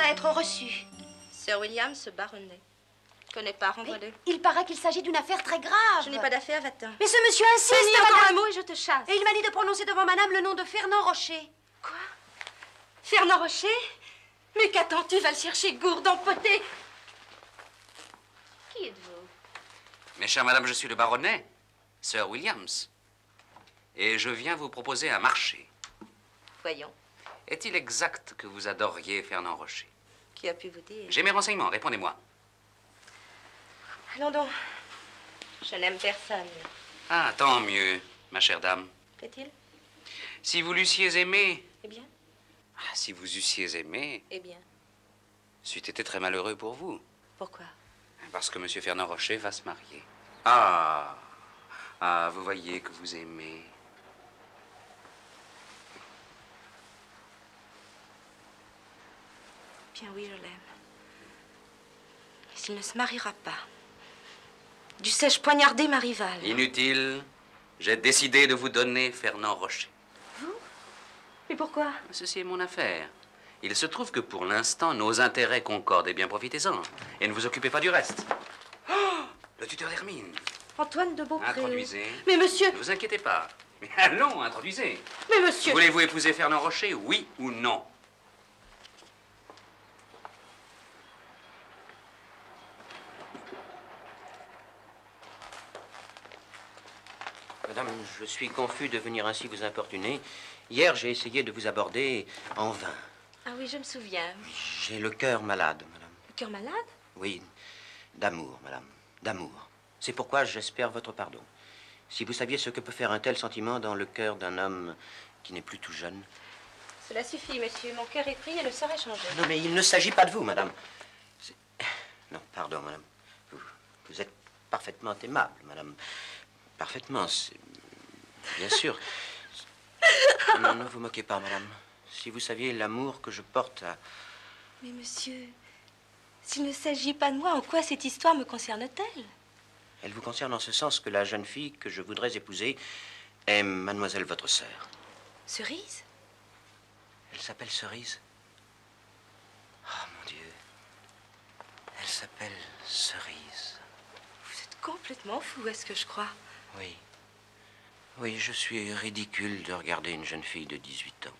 À être reçu. Sir Williams, baronnet. Connais pas, renvoie-le. Il paraît qu'il s'agit d'une affaire très grave. Je n'ai pas d'affaire, va-t'en. Mais ce monsieur insiste, madame. Mais encore un mot et je te chasse. Et il m'a dit de prononcer devant madame le nom de Fernand Rocher. Quoi? Fernand Rocher? Mais qu'attends-tu? Va le chercher, gourde, empoté. Qui êtes-vous? Mes chères madame, je suis le baronnet, Sir Williams. Et je viens vous proposer un marché. Voyons. Est-il exact que vous adoriez Fernand Rocher? Qui a pu vous dire? J'ai mes renseignements, répondez-moi. Allons donc. Je n'aime personne. Ah, tant mieux, ma chère dame. Qu'est-il? Si vous l'eussiez aimé... Eh bien? Ah, si vous eussiez aimé... Eh bien? C'eût été très malheureux pour vous. Pourquoi? Parce que monsieur Fernand Rocher va se marier. Ah, ah, vous voyez que vous aimez... Bien, oui, je l'aime. Mais il ne se mariera pas. Dussé-je poignarder ma rivale? Inutile. J'ai décidé de vous donner Fernand Rocher. Vous? Mais pourquoi? Ceci est mon affaire. Il se trouve que pour l'instant, nos intérêts concordent. Eh bien, profitez-en. Et ne vous occupez pas du reste. Oh, le tuteur d'Hermine. Antoine de Beaupréau. Introduisez. Mais monsieur... Ne vous inquiétez pas. Mais allons, introduisez. Mais monsieur... Voulez-vous épouser Fernand Rocher, oui ou non? Madame, je suis confus de venir ainsi vous importuner. Hier, j'ai essayé de vous aborder en vain. Ah oui, je me souviens. J'ai le cœur malade, madame. Le cœur malade? Oui, d'amour, madame, d'amour. C'est pourquoi j'espère votre pardon. Si vous saviez ce que peut faire un tel sentiment dans le cœur d'un homme qui n'est plus tout jeune... Cela suffit, monsieur. Mon cœur est pris et le sort est changé. Non, mais il ne s'agit pas de vous, madame. Non, pardon, madame. Vous, vous êtes parfaitement aimable, madame. Parfaitement, bien sûr. Non, ne vous moquez pas, madame. Si vous saviez l'amour que je porte à... Mais monsieur, s'il ne s'agit pas de moi, en quoi cette histoire me concerne-t-elle? Elle vous concerne en ce sens que la jeune fille que je voudrais épouser est mademoiselle votre sœur. Cerise? Elle s'appelle Cerise. Oh, mon Dieu. Elle s'appelle Cerise. Vous êtes complètement fou, est-ce que je crois? Oui. Oui, je suis ridicule de regarder une jeune fille de dix-huit ans.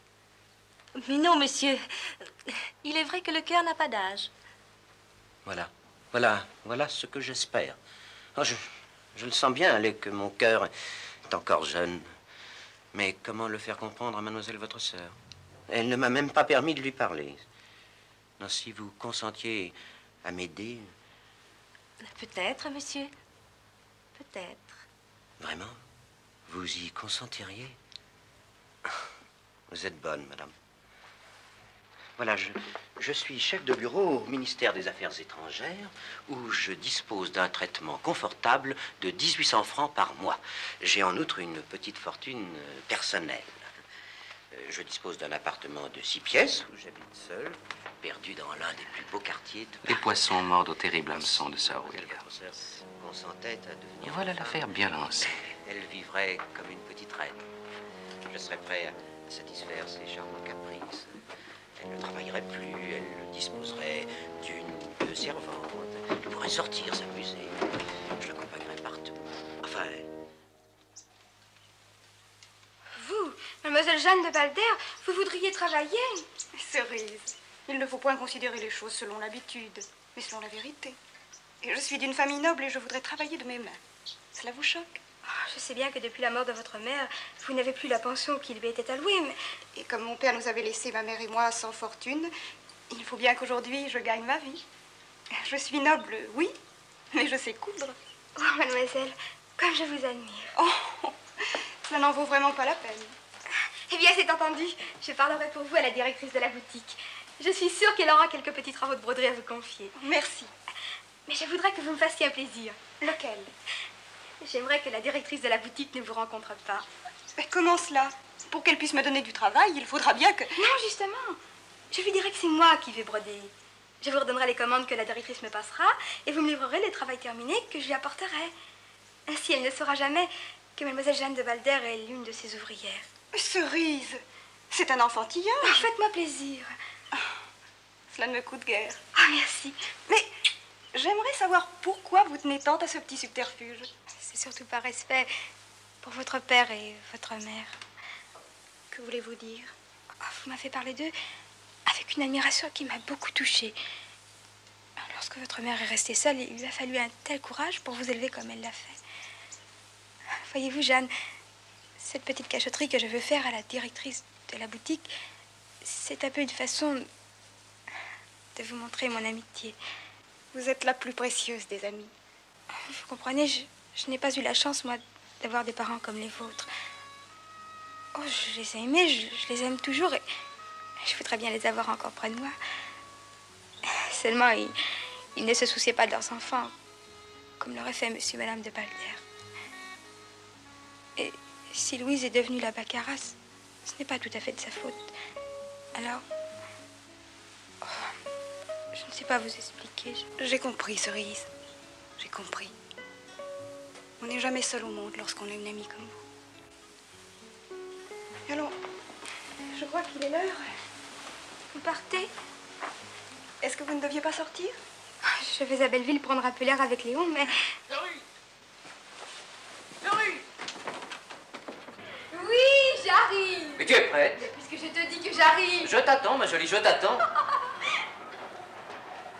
Mais non, monsieur. Il est vrai que le cœur n'a pas d'âge. Voilà. Voilà. Voilà ce que j'espère. Oh, je, je le sens bien, allez, que mon cœur est encore jeune. Mais comment le faire comprendre à mademoiselle votre sœur? Elle ne m'a même pas permis de lui parler. Non, si vous consentiez à m'aider... Peut-être, monsieur. Peut-être. Vraiment? Vous y consentiriez? Vous êtes bonne, madame. Voilà, je, je suis chef de bureau au ministère des Affaires étrangères, où je dispose d'un traitement confortable de mille huit cents francs par mois. J'ai en outre une petite fortune personnelle. Je dispose d'un appartement de six pièces, où j'habite seul, perdu dans l'un des plus beaux quartiers de... Les poissons mordent au terrible hameçon de Sir Williams. Voilà l'affaire bien lancée. Elle vivrait comme une petite reine. Je serais prêt à satisfaire ses charmants caprices. Elle ne travaillerait plus, elle disposerait d'une, deux servantes. Elle pourrait sortir, s'amuser. Je l'accompagnerais partout. Enfin... Vous, mademoiselle Jeanne de Balder, vous voudriez travailler? Cerise, il ne faut point considérer les choses selon l'habitude, mais selon la vérité. Et je suis d'une famille noble et je voudrais travailler de mes mains. Cela vous choque? Je sais bien que depuis la mort de votre mère, vous n'avez plus la pension qui lui était allouée, mais... Et comme mon père nous avait laissé, ma mère et moi, sans fortune, il faut bien qu'aujourd'hui, je gagne ma vie. Je suis noble, oui, mais je sais coudre. Oh, mademoiselle, comme je vous admire. Oh, ça n'en vaut vraiment pas la peine. Eh bien, c'est entendu. Je parlerai pour vous à la directrice de la boutique. Je suis sûre qu'elle aura quelques petits travaux de broderie à vous confier. Merci. Mais je voudrais que vous me fassiez un plaisir. Lequel? J'aimerais que la directrice de la boutique ne vous rencontre pas. Mais comment cela? Pour qu'elle puisse me donner du travail, il faudra bien que... Non, justement. Je lui dirai que c'est moi qui vais broder. Je vous redonnerai les commandes que la directrice me passera et vous me livrerez les travaux terminés que je lui apporterai. Ainsi, elle ne saura jamais que Mademoiselle Jeanne de Balder est l'une de ses ouvrières. Cerise, c'est un enfantillage. Oh, faites-moi plaisir. Oh, cela ne me coûte guère. Ah, oh, merci. Mais j'aimerais savoir pourquoi vous tenez tant à ce petit subterfuge. C'est surtout par respect pour votre père et votre mère. Que voulez-vous dire? Oh, vous m'avez parlé d'eux avec une admiration qui m'a beaucoup touchée. Lorsque votre mère est restée seule, il lui a fallu un tel courage pour vous élever comme elle l'a fait. Voyez-vous, Jeanne, cette petite cachotterie que je veux faire à la directrice de la boutique, c'est un peu une façon de vous montrer mon amitié. Vous êtes la plus précieuse des amies. Vous comprenez, je, je n'ai pas eu la chance, moi, d'avoir des parents comme les vôtres. Oh, je les ai aimés, je, je les aime toujours et je voudrais bien les avoir encore près de moi. Seulement, ils, ils ne se souciaient pas de leurs enfants, comme l'aurait fait monsieur et madame de Balder. Et si Louise est devenue la Baccarat, ce n'est pas tout à fait de sa faute. Alors, oh, je ne sais pas vous expliquer. J'ai compris, Cerise. J'ai compris. On n'est jamais seul au monde lorsqu'on a une amie comme vous. Allons, je crois qu'il est l'heure. Vous partez? Est-ce que vous ne deviez pas sortir? Je vais à Belleville prendre un peu l'air avec Léon, mais... Chérie. Chérie. Oui, j'arrive. Mais tu es prête? Puisque je te dis que j'arrive. Je t'attends, ma jolie, je t'attends.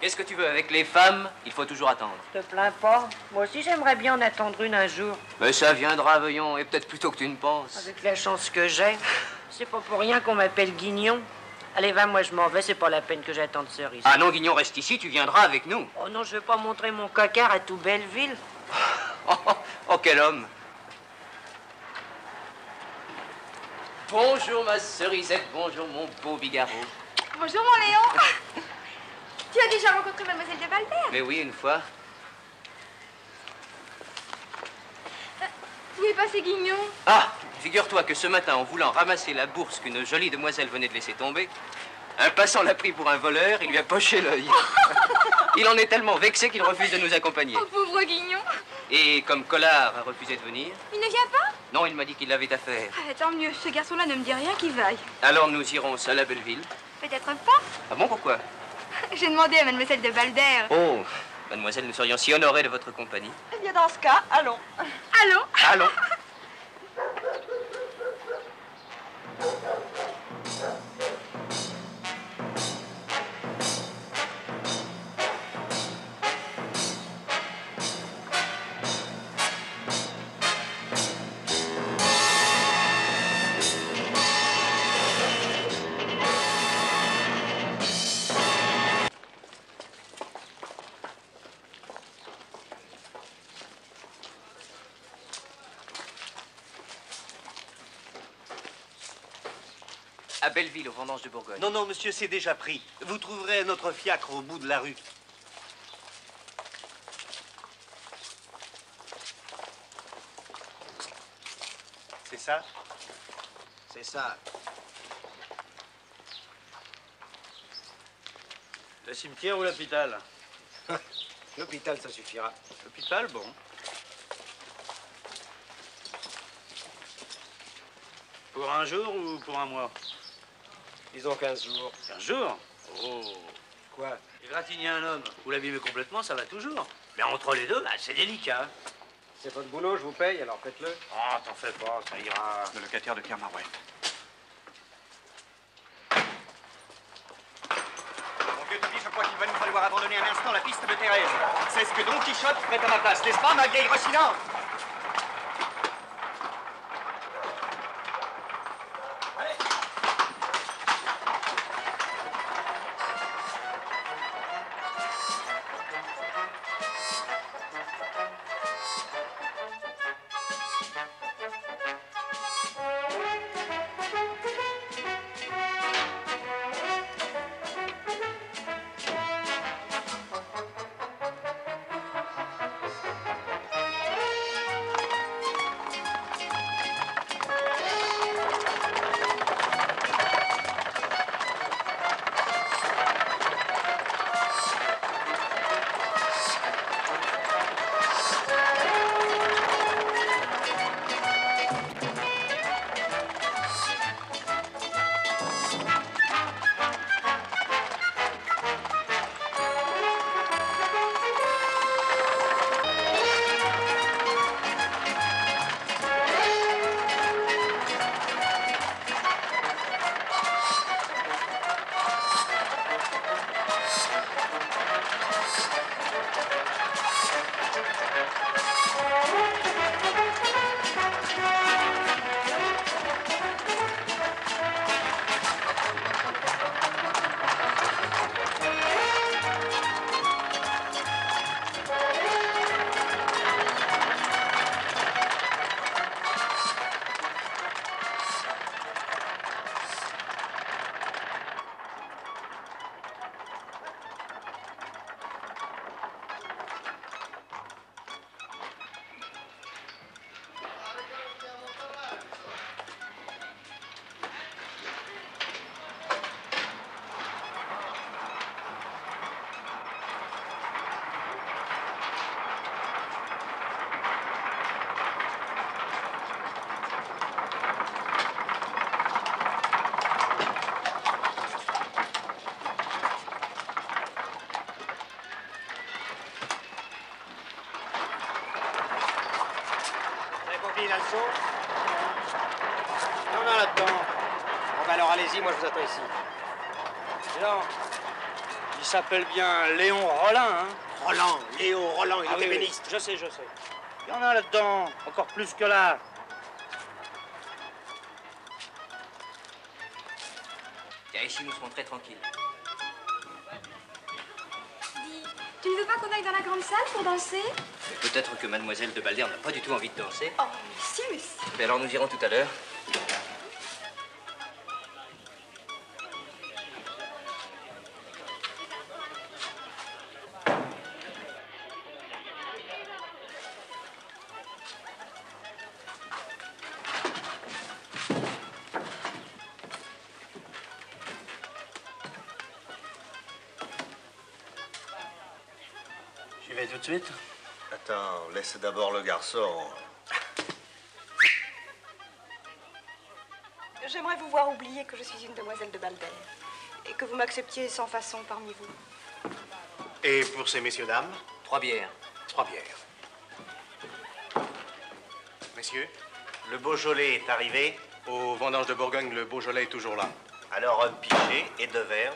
Qu'est-ce que tu veux? Avec les femmes, il faut toujours attendre. Je te plains pas. Moi aussi, j'aimerais bien en attendre une un jour. Mais ça viendra, voyons, et peut-être plus tôt que tu ne penses. Avec la chance que j'ai, c'est pas pour rien qu'on m'appelle Guignon. Allez, va, moi je m'en vais, c'est pas la peine que j'attende Cerise. Ah non, Guignon, reste ici, tu viendras avec nous. Oh non, je veux pas montrer mon cocard à tout Belleville. Oh, oh, oh, quel homme. Bonjour ma Cerisette, bonjour mon beau Bigarreau. Bonjour mon Léon. Tu as déjà rencontré Mademoiselle de Balder? Mais oui, une fois. Où est passé Guignon? Ah, figure-toi que ce matin, en voulant ramasser la bourse qu'une jolie demoiselle venait de laisser tomber, un passant l'a pris pour un voleur et lui a poché l'œil. Il en est tellement vexé qu'il refuse de nous accompagner. Oh, pauvre Guignon! Et comme Collard a refusé de venir... Il ne vient pas? Non, il m'a dit qu'il avait affaire. Ah, tant mieux, ce garçon-là ne me dit rien qu'il vaille. Alors nous irons seuls à Belleville? Peut-être pas. Ah bon, pourquoi? J'ai demandé à Mademoiselle de Balder. Oh, Mademoiselle, nous serions si honorés de votre compagnie. Eh bien, dans ce cas, allons. Allons. Allons. À Belleville, au vendange de Bourgogne. Non, non, monsieur, c'est déjà pris. Vous trouverez notre fiacre au bout de la rue. C'est ça? C'est ça. Le cimetière ou l'hôpital? L'hôpital, ça suffira. L'hôpital, bon. Pour un jour ou pour un mois? Ils ont quinze jours. quinze jours? Oh. Quoi? Égratigner un homme ou l'abîmer complètement, ça va toujours. Mais entre les deux, bah, c'est délicat. C'est votre boulot, je vous paye, alors faites-le. Oh, t'en fais pas, ça ira. Le locataire de Kermarouet. Mon vieux Toby, je crois qu'il va nous falloir abandonner un instant la piste de Thérèse. C'est ce que Don Quichotte prête à ma place, n'est-ce pas, ma vieille rossinante? sauce. Non, non, là-dedans. Bon, ben alors, allez-y, moi, je vous attends ici. Non. Il s'appelle bien Léon Roland, hein? Roland, Léon Roland, il ah, est oui, ébéniste. Oui. Je sais, je sais. Il y en a là-dedans, encore plus que là. Tiens, ici, nous serons très tranquilles. Dis, tu ne veux pas qu'on aille dans la grande salle pour danser? Peut-être que Mademoiselle de Balder n'a pas du tout envie de danser. Oh, mais si, mais si. Mais alors, nous irons tout à l'heure. Attends, laisse d'abord le garçon. J'aimerais vous voir oublier que je suis une demoiselle de Balder et que vous m'acceptiez sans façon parmi vous. Et pour ces messieurs, dames? Trois bières. Trois bières. Messieurs, le Beaujolais est arrivé. Au vendange de Bourgogne, le Beaujolais est toujours là. Alors un pichet et deux verres.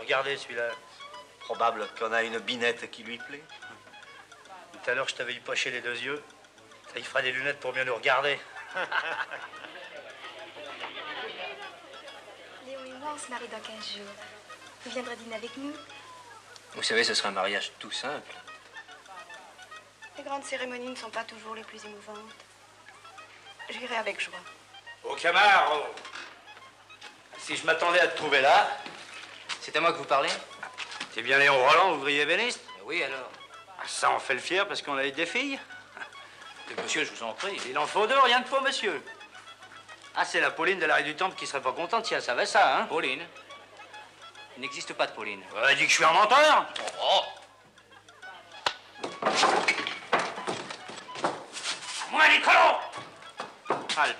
Regardez celui-là. Probable qu'on a une binette qui lui plaît. Tout à l'heure, je t'avais eu pocher les deux yeux. Ça, il fera des lunettes pour mieux nous regarder. Léon et moi, on se marie dans quinze jours. Vous viendrez dîner avec nous? Vous savez, ce sera un mariage tout simple. Les grandes cérémonies ne sont pas toujours les plus émouvantes. J'irai avec joie. Au Camar, oh. Si je m'attendais à te trouver là... C'est à moi que vous parlez? C'est bien Léon Roland, ouvrier ébéniste? Oui, alors. Ça en fait le fier parce qu'on a eu des filles. Monsieur, je vous en prie. Il en faut deux, rien de faux, monsieur. Ah, c'est la Pauline de l'arrêt du Temple qui serait pas contente si elle savait ça, hein? Pauline? Il n'existe pas de Pauline. Elle ouais, dit que je suis un menteur. Oh, oh. Moi, Nicolo! Halte.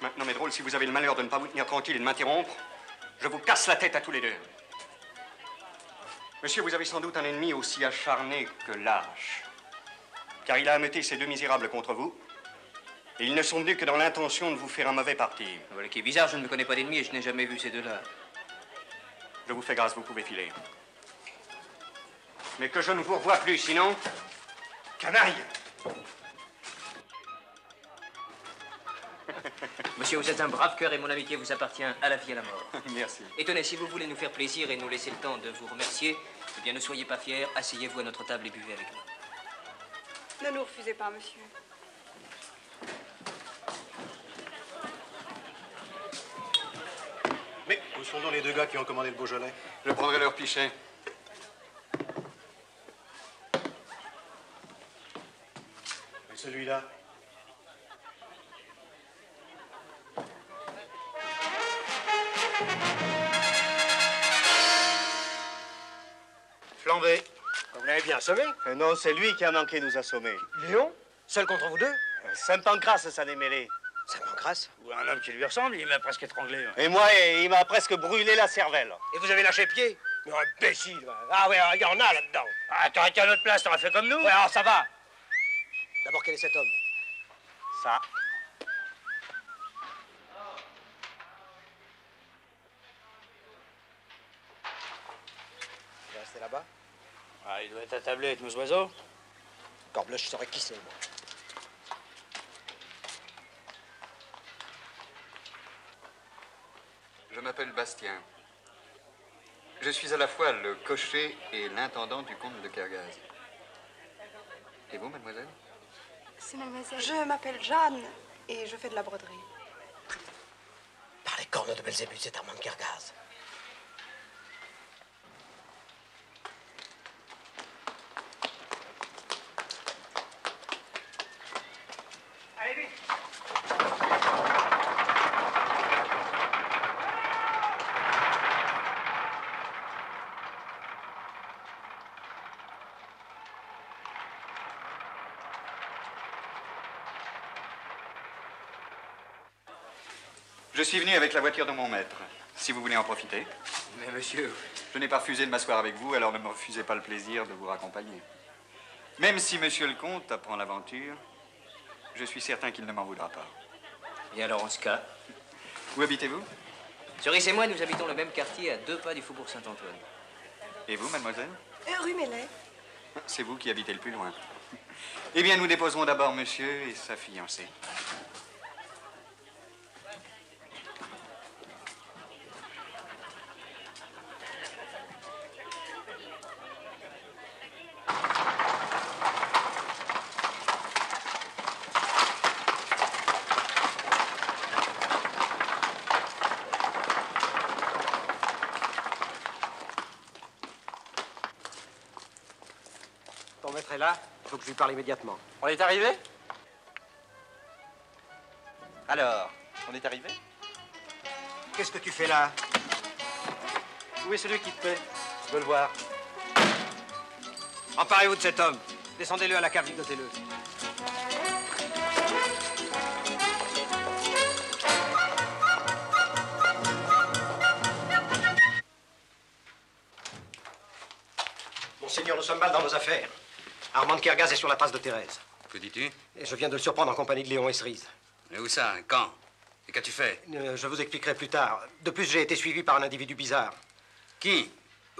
Maintenant, mes drôles, si vous avez le malheur de ne pas vous tenir tranquille et de m'interrompre, je vous casse la tête à tous les deux. Monsieur, vous avez sans doute un ennemi aussi acharné que lâche, car il a ameuté ces deux misérables contre vous, et ils ne sont venus que dans l'intention de vous faire un mauvais parti. Voilà qui est bizarre, je ne me connais pas d'ennemi et je n'ai jamais vu ces deux-là. Je vous fais grâce, vous pouvez filer. Mais que je ne vous revoie plus, sinon... Canaille! Monsieur, vous êtes un brave cœur et mon amitié vous appartient à la vie et à la mort. Merci. Et tenez, si vous voulez nous faire plaisir et nous laisser le temps de vous remercier, eh bien, ne soyez pas fiers, asseyez-vous à notre table et buvez avec nous. Ne nous refusez pas, monsieur. Mais où sont donc les deux gars qui ont commandé le Beaujolais? Je prendrai leur pichet. Et celui-là? Flambé. Vous l'avez bien assommé? Et non, c'est lui qui a manqué nous assommer. Léon? Seul contre vous deux? Saint-Pancras, ça démêlé. Saint-Pancras? Ou un homme qui lui ressemble, il m'a presque étranglé. Hein. Et moi, il m'a presque brûlé la cervelle. Et vous avez lâché pied? Mais imbécile. Ah ouais, il y en a là-dedans. Ah, t'aurais été à notre place, t'aurais fait comme nous? Ouais, alors ça va. D'abord, quel est cet homme? Ça. Là-bas? Ah, il doit être attablé avec nos oiseaux. Corbleu, je saurais qui c'est, moi. Je m'appelle Bastien. Je suis à la fois le cocher et l'intendant du comte de Kergaz. Et vous, mademoiselle? C'est mademoiselle. Je m'appelle Jeanne et je fais de la broderie. Par les cornes de Belzébuth, c'est Armand de Kergaz. Je suis venu avec la voiture de mon maître, si vous voulez en profiter. Mais monsieur, je n'ai pas refusé de m'asseoir avec vous, alors ne me refusez pas le plaisir de vous raccompagner. Même si monsieur le comte apprend l'aventure, je suis certain qu'il ne m'en voudra pas. Et alors en ce cas, où habitez-vous? Cerise et moi, nous habitons le même quartier à deux pas du Faubourg Saint-Antoine. Et vous, mademoiselle? Rue Mellet. C'est vous qui habitez le plus loin. Eh bien, nous déposerons d'abord monsieur et sa fiancée. Faut que je lui parle immédiatement. On est arrivé? Alors, on est arrivé? Qu'est-ce que tu fais là? Où est celui qui te paie? Je veux le voir. Emparez-vous de cet homme. Descendez-le à la cave, notez-le. Monseigneur, nous sommes mal dans nos affaires. Armand de Kergaz est sur la trace de Thérèse. Que dis-tu? Je viens de le surprendre en compagnie de Léon et Cerise. Mais où ça? Quand? Et qu'as-tu fait? euh, Je vous expliquerai plus tard. De plus, j'ai été suivi par un individu bizarre. Qui?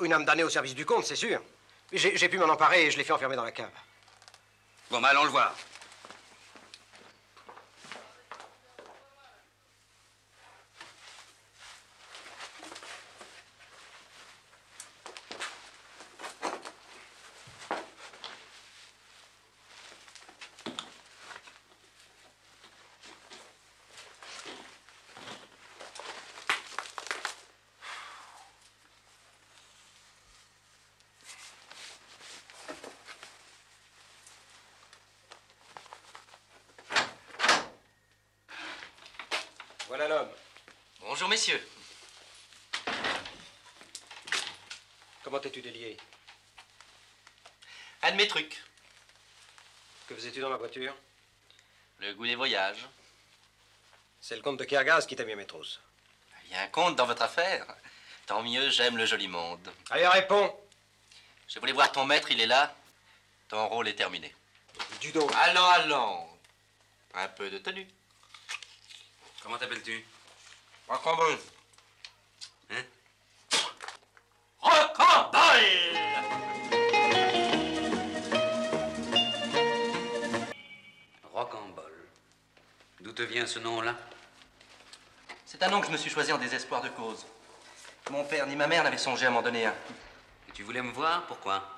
Une âme damnée au service du comte, c'est sûr. J'ai pu m'en emparer et je l'ai fait enfermer dans la cave. Bon, ben allons le voir. Voilà l'homme. Bonjour, messieurs. Comment t'es-tu délié? Un de mes trucs. Que faisais-tu dans la voiture? Le goût des voyages. C'est le comte de Kergaz qui t'a mis à mes trousses. Il y a un comte dans votre affaire. Tant mieux, j'aime le joli monde. Allez, réponds. Je voulais voir ton maître, il est là. Ton rôle est terminé. Du dos. Allons, allons. Un peu de tenue. Comment t'appelles-tu? Rocambole. Hein? Rocambole! Rocambole. D'où te vient ce nom-là? C'est un nom que je me suis choisi en désespoir de cause. Mon père ni ma mère n'avaient songé à m'en donner un. Et tu voulais me voir? Pourquoi?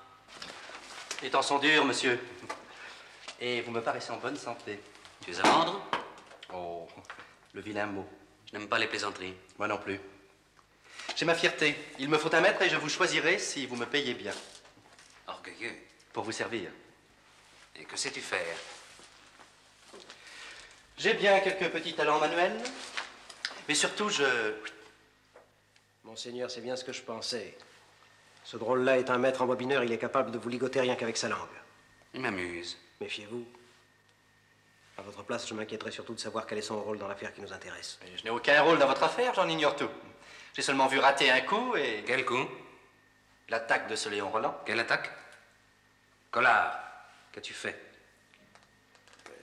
Les temps sont durs, monsieur. Et vous me paraissez en bonne santé. Tu es à vendre? Oh... Le vilain mot. Je n'aime pas les plaisanteries. Moi non plus. J'ai ma fierté. Il me faut un maître et je vous choisirai si vous me payez bien. Orgueilleux. Pour vous servir. Et que sais-tu faire? J'ai bien quelques petits talents manuels. Mais surtout, je... Monseigneur, c'est bien ce que je pensais. Ce drôle-là est un maître embobineur. Il est capable de vous ligoter rien qu'avec sa langue. Il m'amuse. Méfiez-vous. À votre place, je m'inquiéterais surtout de savoir quel est son rôle dans l'affaire qui nous intéresse. Mais je n'ai aucun rôle dans votre affaire, j'en ignore tout. J'ai seulement vu rater un coup et... Quel coup? L'attaque de ce Léon Roland. Quelle attaque? Collard, qu'as-tu fait?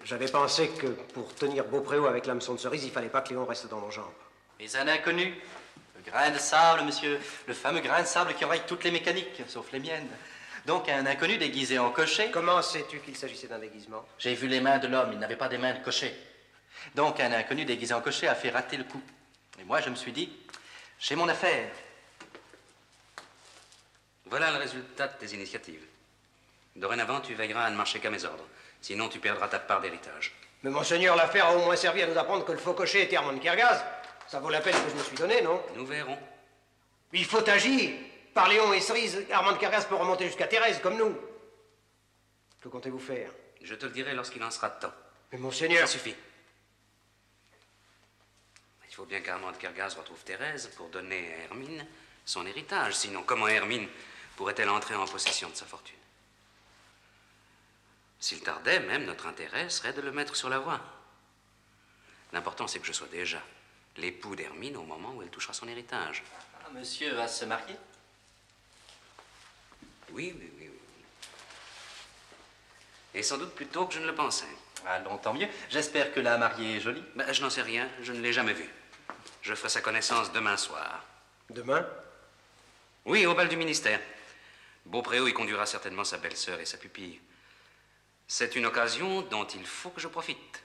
J'avais pensé que pour tenir Beaupréau avec l'hameçon de Cerise, il fallait pas que Léon reste dans mon genre. Mais un inconnu. Le grain de sable, monsieur. Le fameux grain de sable qui enraye toutes les mécaniques, sauf les miennes. Donc, un inconnu déguisé en cocher... Comment sais-tu qu'il s'agissait d'un déguisement? J'ai vu les mains de l'homme, il n'avait pas des mains de cocher. Donc, un inconnu déguisé en cocher a fait rater le coup. Et moi, je me suis dit, j'ai mon affaire. Voilà le résultat de tes initiatives. Dorénavant, tu veilleras à ne marcher qu'à mes ordres. Sinon, tu perdras ta part d'héritage. Mais monseigneur, l'affaire a au moins servi à nous apprendre que le faux cocher était Armand de Kergaz. Ça vaut la peine que je me suis donné, non? Nous verrons. Il faut agir. Par Léon et Cerise, Armand de Kergaz peut remonter jusqu'à Thérèse, comme nous. Que comptez-vous faire? Je te le dirai lorsqu'il en sera de temps. Mais monseigneur... Ça suffit. Il faut bien qu'Armand de Kergaz retrouve Thérèse pour donner à Hermine son héritage. Sinon, comment Hermine pourrait-elle entrer en possession de sa fortune? S'il tardait, même notre intérêt serait de le mettre sur la voie. L'important, c'est que je sois déjà l'époux d'Hermine au moment où elle touchera son héritage. Ah, monsieur va se marier? Oui, oui, oui, oui. Et sans doute plus tôt que je ne le pensais. Allons, tant mieux. J'espère que la mariée est jolie. Ben, je n'en sais rien, je ne l'ai jamais vue. Je ferai sa connaissance demain soir. Demain? Oui, au bal du ministère. Beaupréau y conduira certainement sa belle-sœur et sa pupille. C'est une occasion dont il faut que je profite.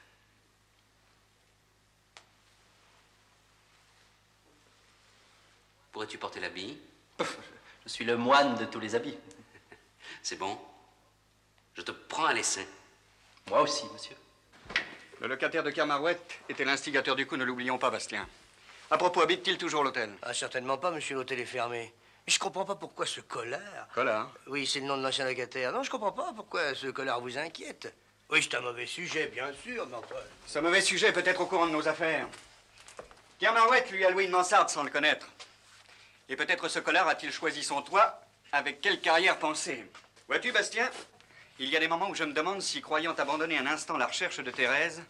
Pourrais-tu porter l'habit? Je suis le moine de tous les habits. C'est bon. Je te prends à l'essai. Moi aussi, monsieur. Le locataire de Kermarouët était l'instigateur du coup, ne l'oublions pas, Bastien. À propos, habite-t-il toujours l'hôtel? Ah, certainement pas, monsieur, l'hôtel est fermé. Je comprends pas pourquoi ce Collard... Collard? Oui, c'est le nom de l'ancien locataire. Non, je comprends pas pourquoi ce Collard vous inquiète. Oui, c'est un mauvais sujet, bien sûr, mais enfin... Ce mauvais sujet est peut-être au courant de nos affaires. Kermarouët lui a loué une mansarde sans le connaître. Et peut-être ce Collard a-t-il choisi son toit avec quelle carrière pensée? Vois-tu, Bastien, il y a des moments où je me demande si, croyant abandonner un instant la recherche de Thérèse,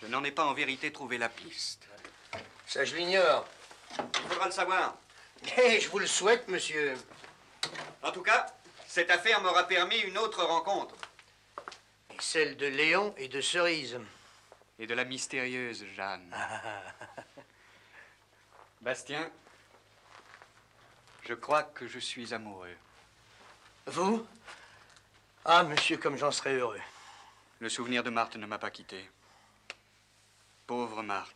je n'en ai pas en vérité trouvé la piste. Ça, je l'ignore. Il faudra le savoir. Eh, je vous le souhaite, monsieur. En tout cas, cette affaire m'aura permis une autre rencontre. Et celle de Léon et de Cerise. Et de la mystérieuse Jeanne. Ah. Bastien, je crois que je suis amoureux. Vous? Ah, monsieur, comme j'en serais heureux. Le souvenir de Marthe ne m'a pas quitté. Pauvre Marthe.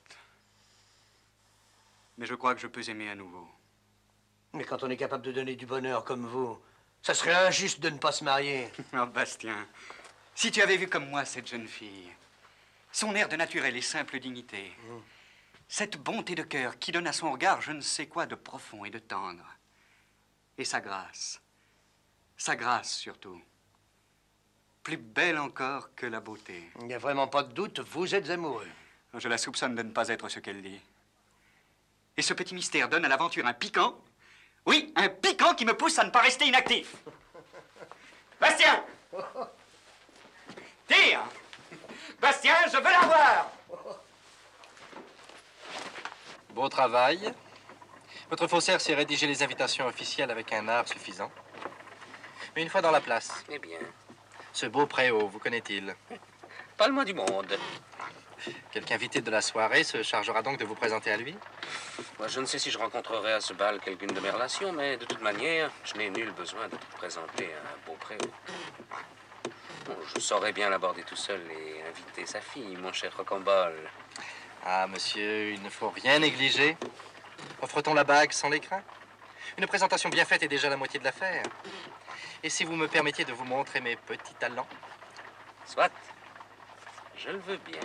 Mais je crois que je peux aimer à nouveau. Mais quand on est capable de donner du bonheur comme vous, ça serait injuste de ne pas se marier. Oh, Bastien, si tu avais vu comme moi cette jeune fille, son air de naturel et simple dignité, mmh. cette bonté de cœur qui donne à son regard je ne sais quoi de profond et de tendre, et sa grâce, sa grâce surtout, plus belle encore que la beauté. Il n'y a vraiment pas de doute, vous êtes amoureux. Je la soupçonne de ne pas être ce qu'elle dit. Et ce petit mystère donne à l'aventure un piquant. Oui, un piquant qui me pousse à ne pas rester inactif. Bastien! Tire! Bastien, je veux la voir! Bon travail. Votre faussaire s'est rédigé les invitations officielles avec un art suffisant. Mais une fois dans la place... Eh bien... Ce Beaupréau, vous connaît-il? Parle-moi du monde. Quelque invité de la soirée se chargera donc de vous présenter à lui? Moi, je ne sais si je rencontrerai à ce bal quelqu'une de mes relations, mais de toute manière, je n'ai nul besoin de te présenter un Beaupréau. Bon, je saurais bien l'aborder tout seul et inviter sa fille, mon cher Rocambole. Ah, monsieur, il ne faut rien négliger. Offre-t-on la bague sans l'écrin? Une présentation bien faite est déjà la moitié de l'affaire. Et si vous me permettiez de vous montrer mes petits talents? Soit. Je le veux bien.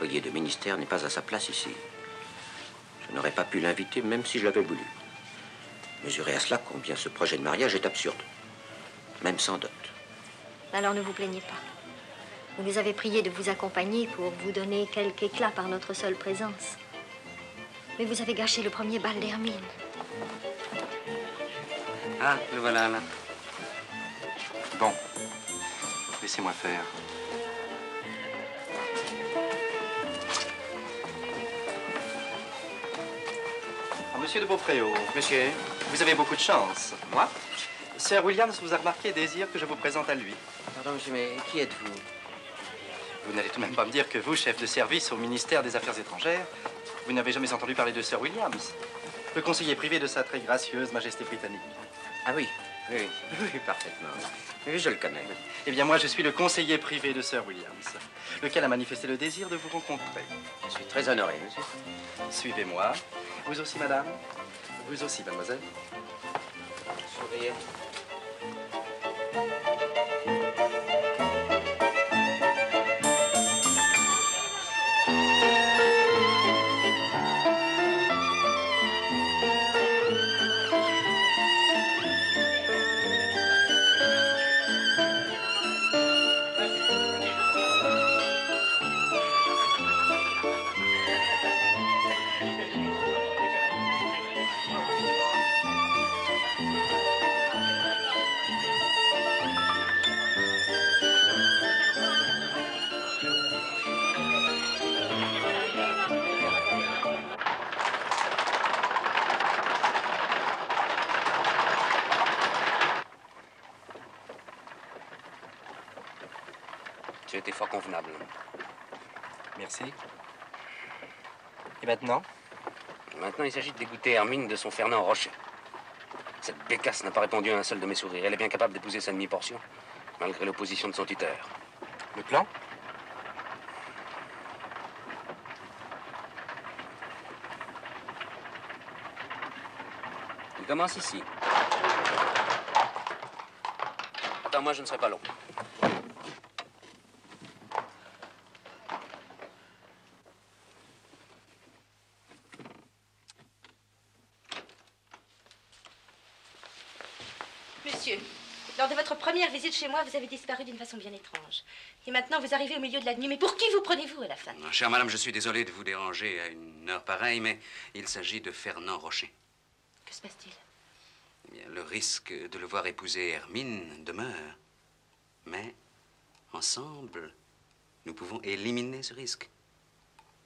L'employé de ministère n'est pas à sa place ici. Je n'aurais pas pu l'inviter, même si je l'avais voulu. Mesurez à cela combien ce projet de mariage est absurde, même sans dot. Alors ne vous plaignez pas. Vous nous avez prié de vous accompagner pour vous donner quelque éclat par notre seule présence. Mais vous avez gâché le premier bal d'Hermine. Ah, le voilà là. Bon, laissez-moi faire. Monsieur de Beaupréau. Monsieur, vous avez beaucoup de chance. Moi? Sir Williams vous a remarqué et désire que je vous présente à lui. Pardon, monsieur, mais qui êtes-vous? Vous, vous n'allez tout de même pas me dire que vous, chef de service au ministère des Affaires étrangères, vous n'avez jamais entendu parler de Sir Williams, le conseiller privé de sa très gracieuse Majesté britannique. Ah oui, oui, oui, parfaitement. Oui, je le connais. Eh bien, moi, je suis le conseiller privé de Sir Williams, lequel a manifesté le désir de vous rencontrer. Je suis très honoré, monsieur. Suivez-moi. Vous aussi, madame. Vous aussi, mademoiselle. Souriez. été fort convenable. Merci. Et maintenant? Maintenant, il s'agit de dégoûter Hermine de son Fernand Rocher. Cette bécasse n'a pas répondu à un seul de mes sourires. Elle est bien capable d'épouser sa demi-portion, malgré l'opposition de son tuteur. Le plan? Il commence ici. Attends, moi, je ne serai pas long. Lors de votre première visite chez moi, vous avez disparu d'une façon bien étrange. Et maintenant, vous arrivez au milieu de la nuit. Mais pour qui vous prenez-vous à la fin? Chère madame, je suis désolé de vous déranger à une heure pareille, mais il s'agit de Fernand Rocher. Que se passe-t-il? Eh bien, le risque de le voir épouser Hermine demeure. Mais, ensemble, nous pouvons éliminer ce risque.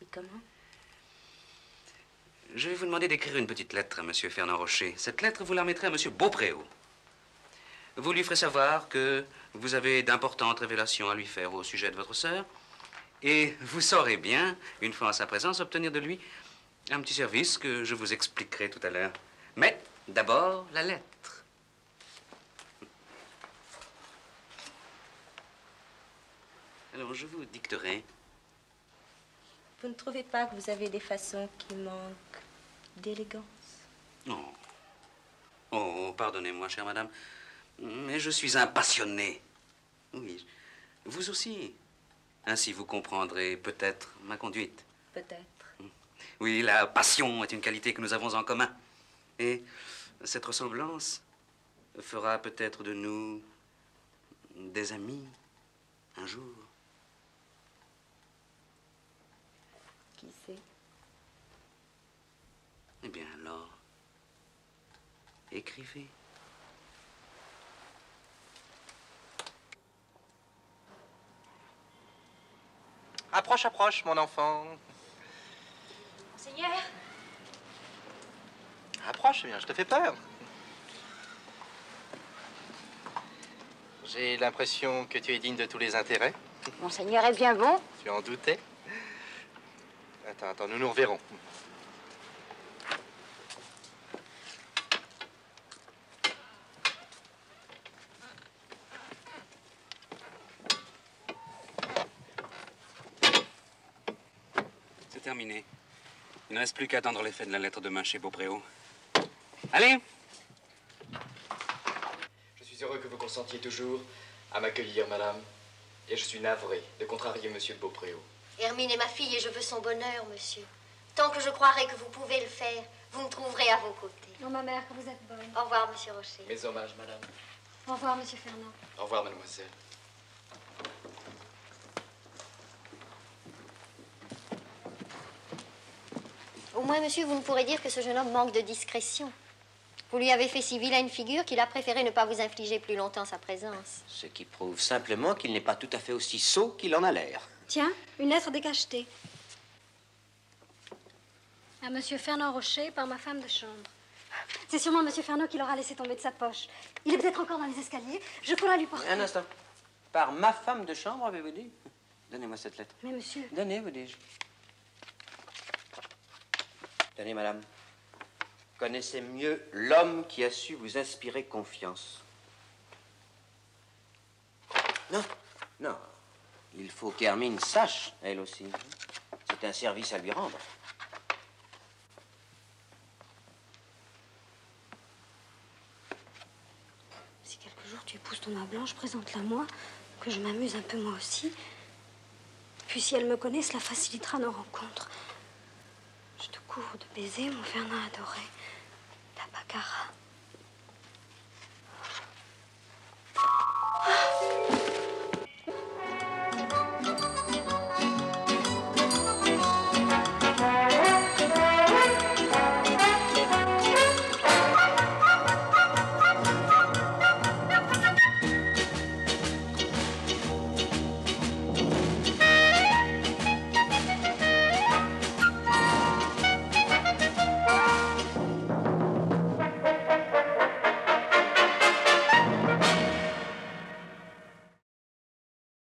Et comment? Je vais vous demander d'écrire une petite lettre à monsieur Fernand Rocher. Cette lettre, vous la remettrez à monsieur Beaupréau. Vous lui ferez savoir que vous avez d'importantes révélations à lui faire au sujet de votre sœur. Et vous saurez bien, une fois en sa présence, obtenir de lui un petit service que je vous expliquerai tout à l'heure. Mais d'abord, la lettre. Alors, je vous dicterai. Vous ne trouvez pas que vous avez des façons qui manquent d'élégance? Non. Oh, oh pardonnez-moi, chère madame. Mais je suis un passionné. Oui, vous aussi. Ainsi, vous comprendrez peut-être ma conduite. Peut-être. Oui, la passion est une qualité que nous avons en commun. Et cette ressemblance fera peut-être de nous des amis un jour. Qui sait? Eh bien alors, écrivez. Approche, approche, mon enfant. Monseigneur. Approche, eh bien, je te fais peur. J'ai l'impression que tu es digne de tous les intérêts. Monseigneur est bien bon. Tu en doutais? Attends, attends, nous nous reverrons. Terminé. Il ne reste plus qu'à attendre l'effet de la lettre demain chez Beaupréau. Allez! Je suis heureux que vous consentiez toujours à m'accueillir, madame. Et je suis navré de contrarier monsieur de Beaupréau. Hermine est ma fille et je veux son bonheur, monsieur. Tant que je croirai que vous pouvez le faire, vous me trouverez à vos côtés. Non, ma mère, que vous êtes bonne. Au revoir, monsieur Rocher. Mes hommages, madame. Au revoir, monsieur Fernand. Au revoir, mademoiselle. Au moins, monsieur, vous me pourrez dire que ce jeune homme manque de discrétion. Vous lui avez fait si vilaine figure qu'il a préféré ne pas vous infliger plus longtemps sa présence. Ce qui prouve simplement qu'il n'est pas tout à fait aussi sot qu'il en a l'air. Tiens, une lettre décachetée. À monsieur Fernand Rocher, par ma femme de chambre. C'est sûrement monsieur Fernand qui l'aura laissé tomber de sa poche. Il est peut-être encore dans les escaliers. Je pourrais lui porter... Un instant. Par ma femme de chambre, avez-vous dit? Donnez-moi cette lettre. Mais monsieur... Donnez, vous dis-je. Tenez, madame, connaissez mieux l'homme qui a su vous inspirer confiance. Non, non, il faut qu'Hermine sache, elle aussi. C'est un service à lui rendre. Si quelque jour tu épouses ton âme blanche, présente-la moi, que je m'amuse un peu moi aussi. Puis si elle me connaît, cela facilitera nos rencontres. Je te couvre de baisers, mon Fernand adoré, la Baccarat.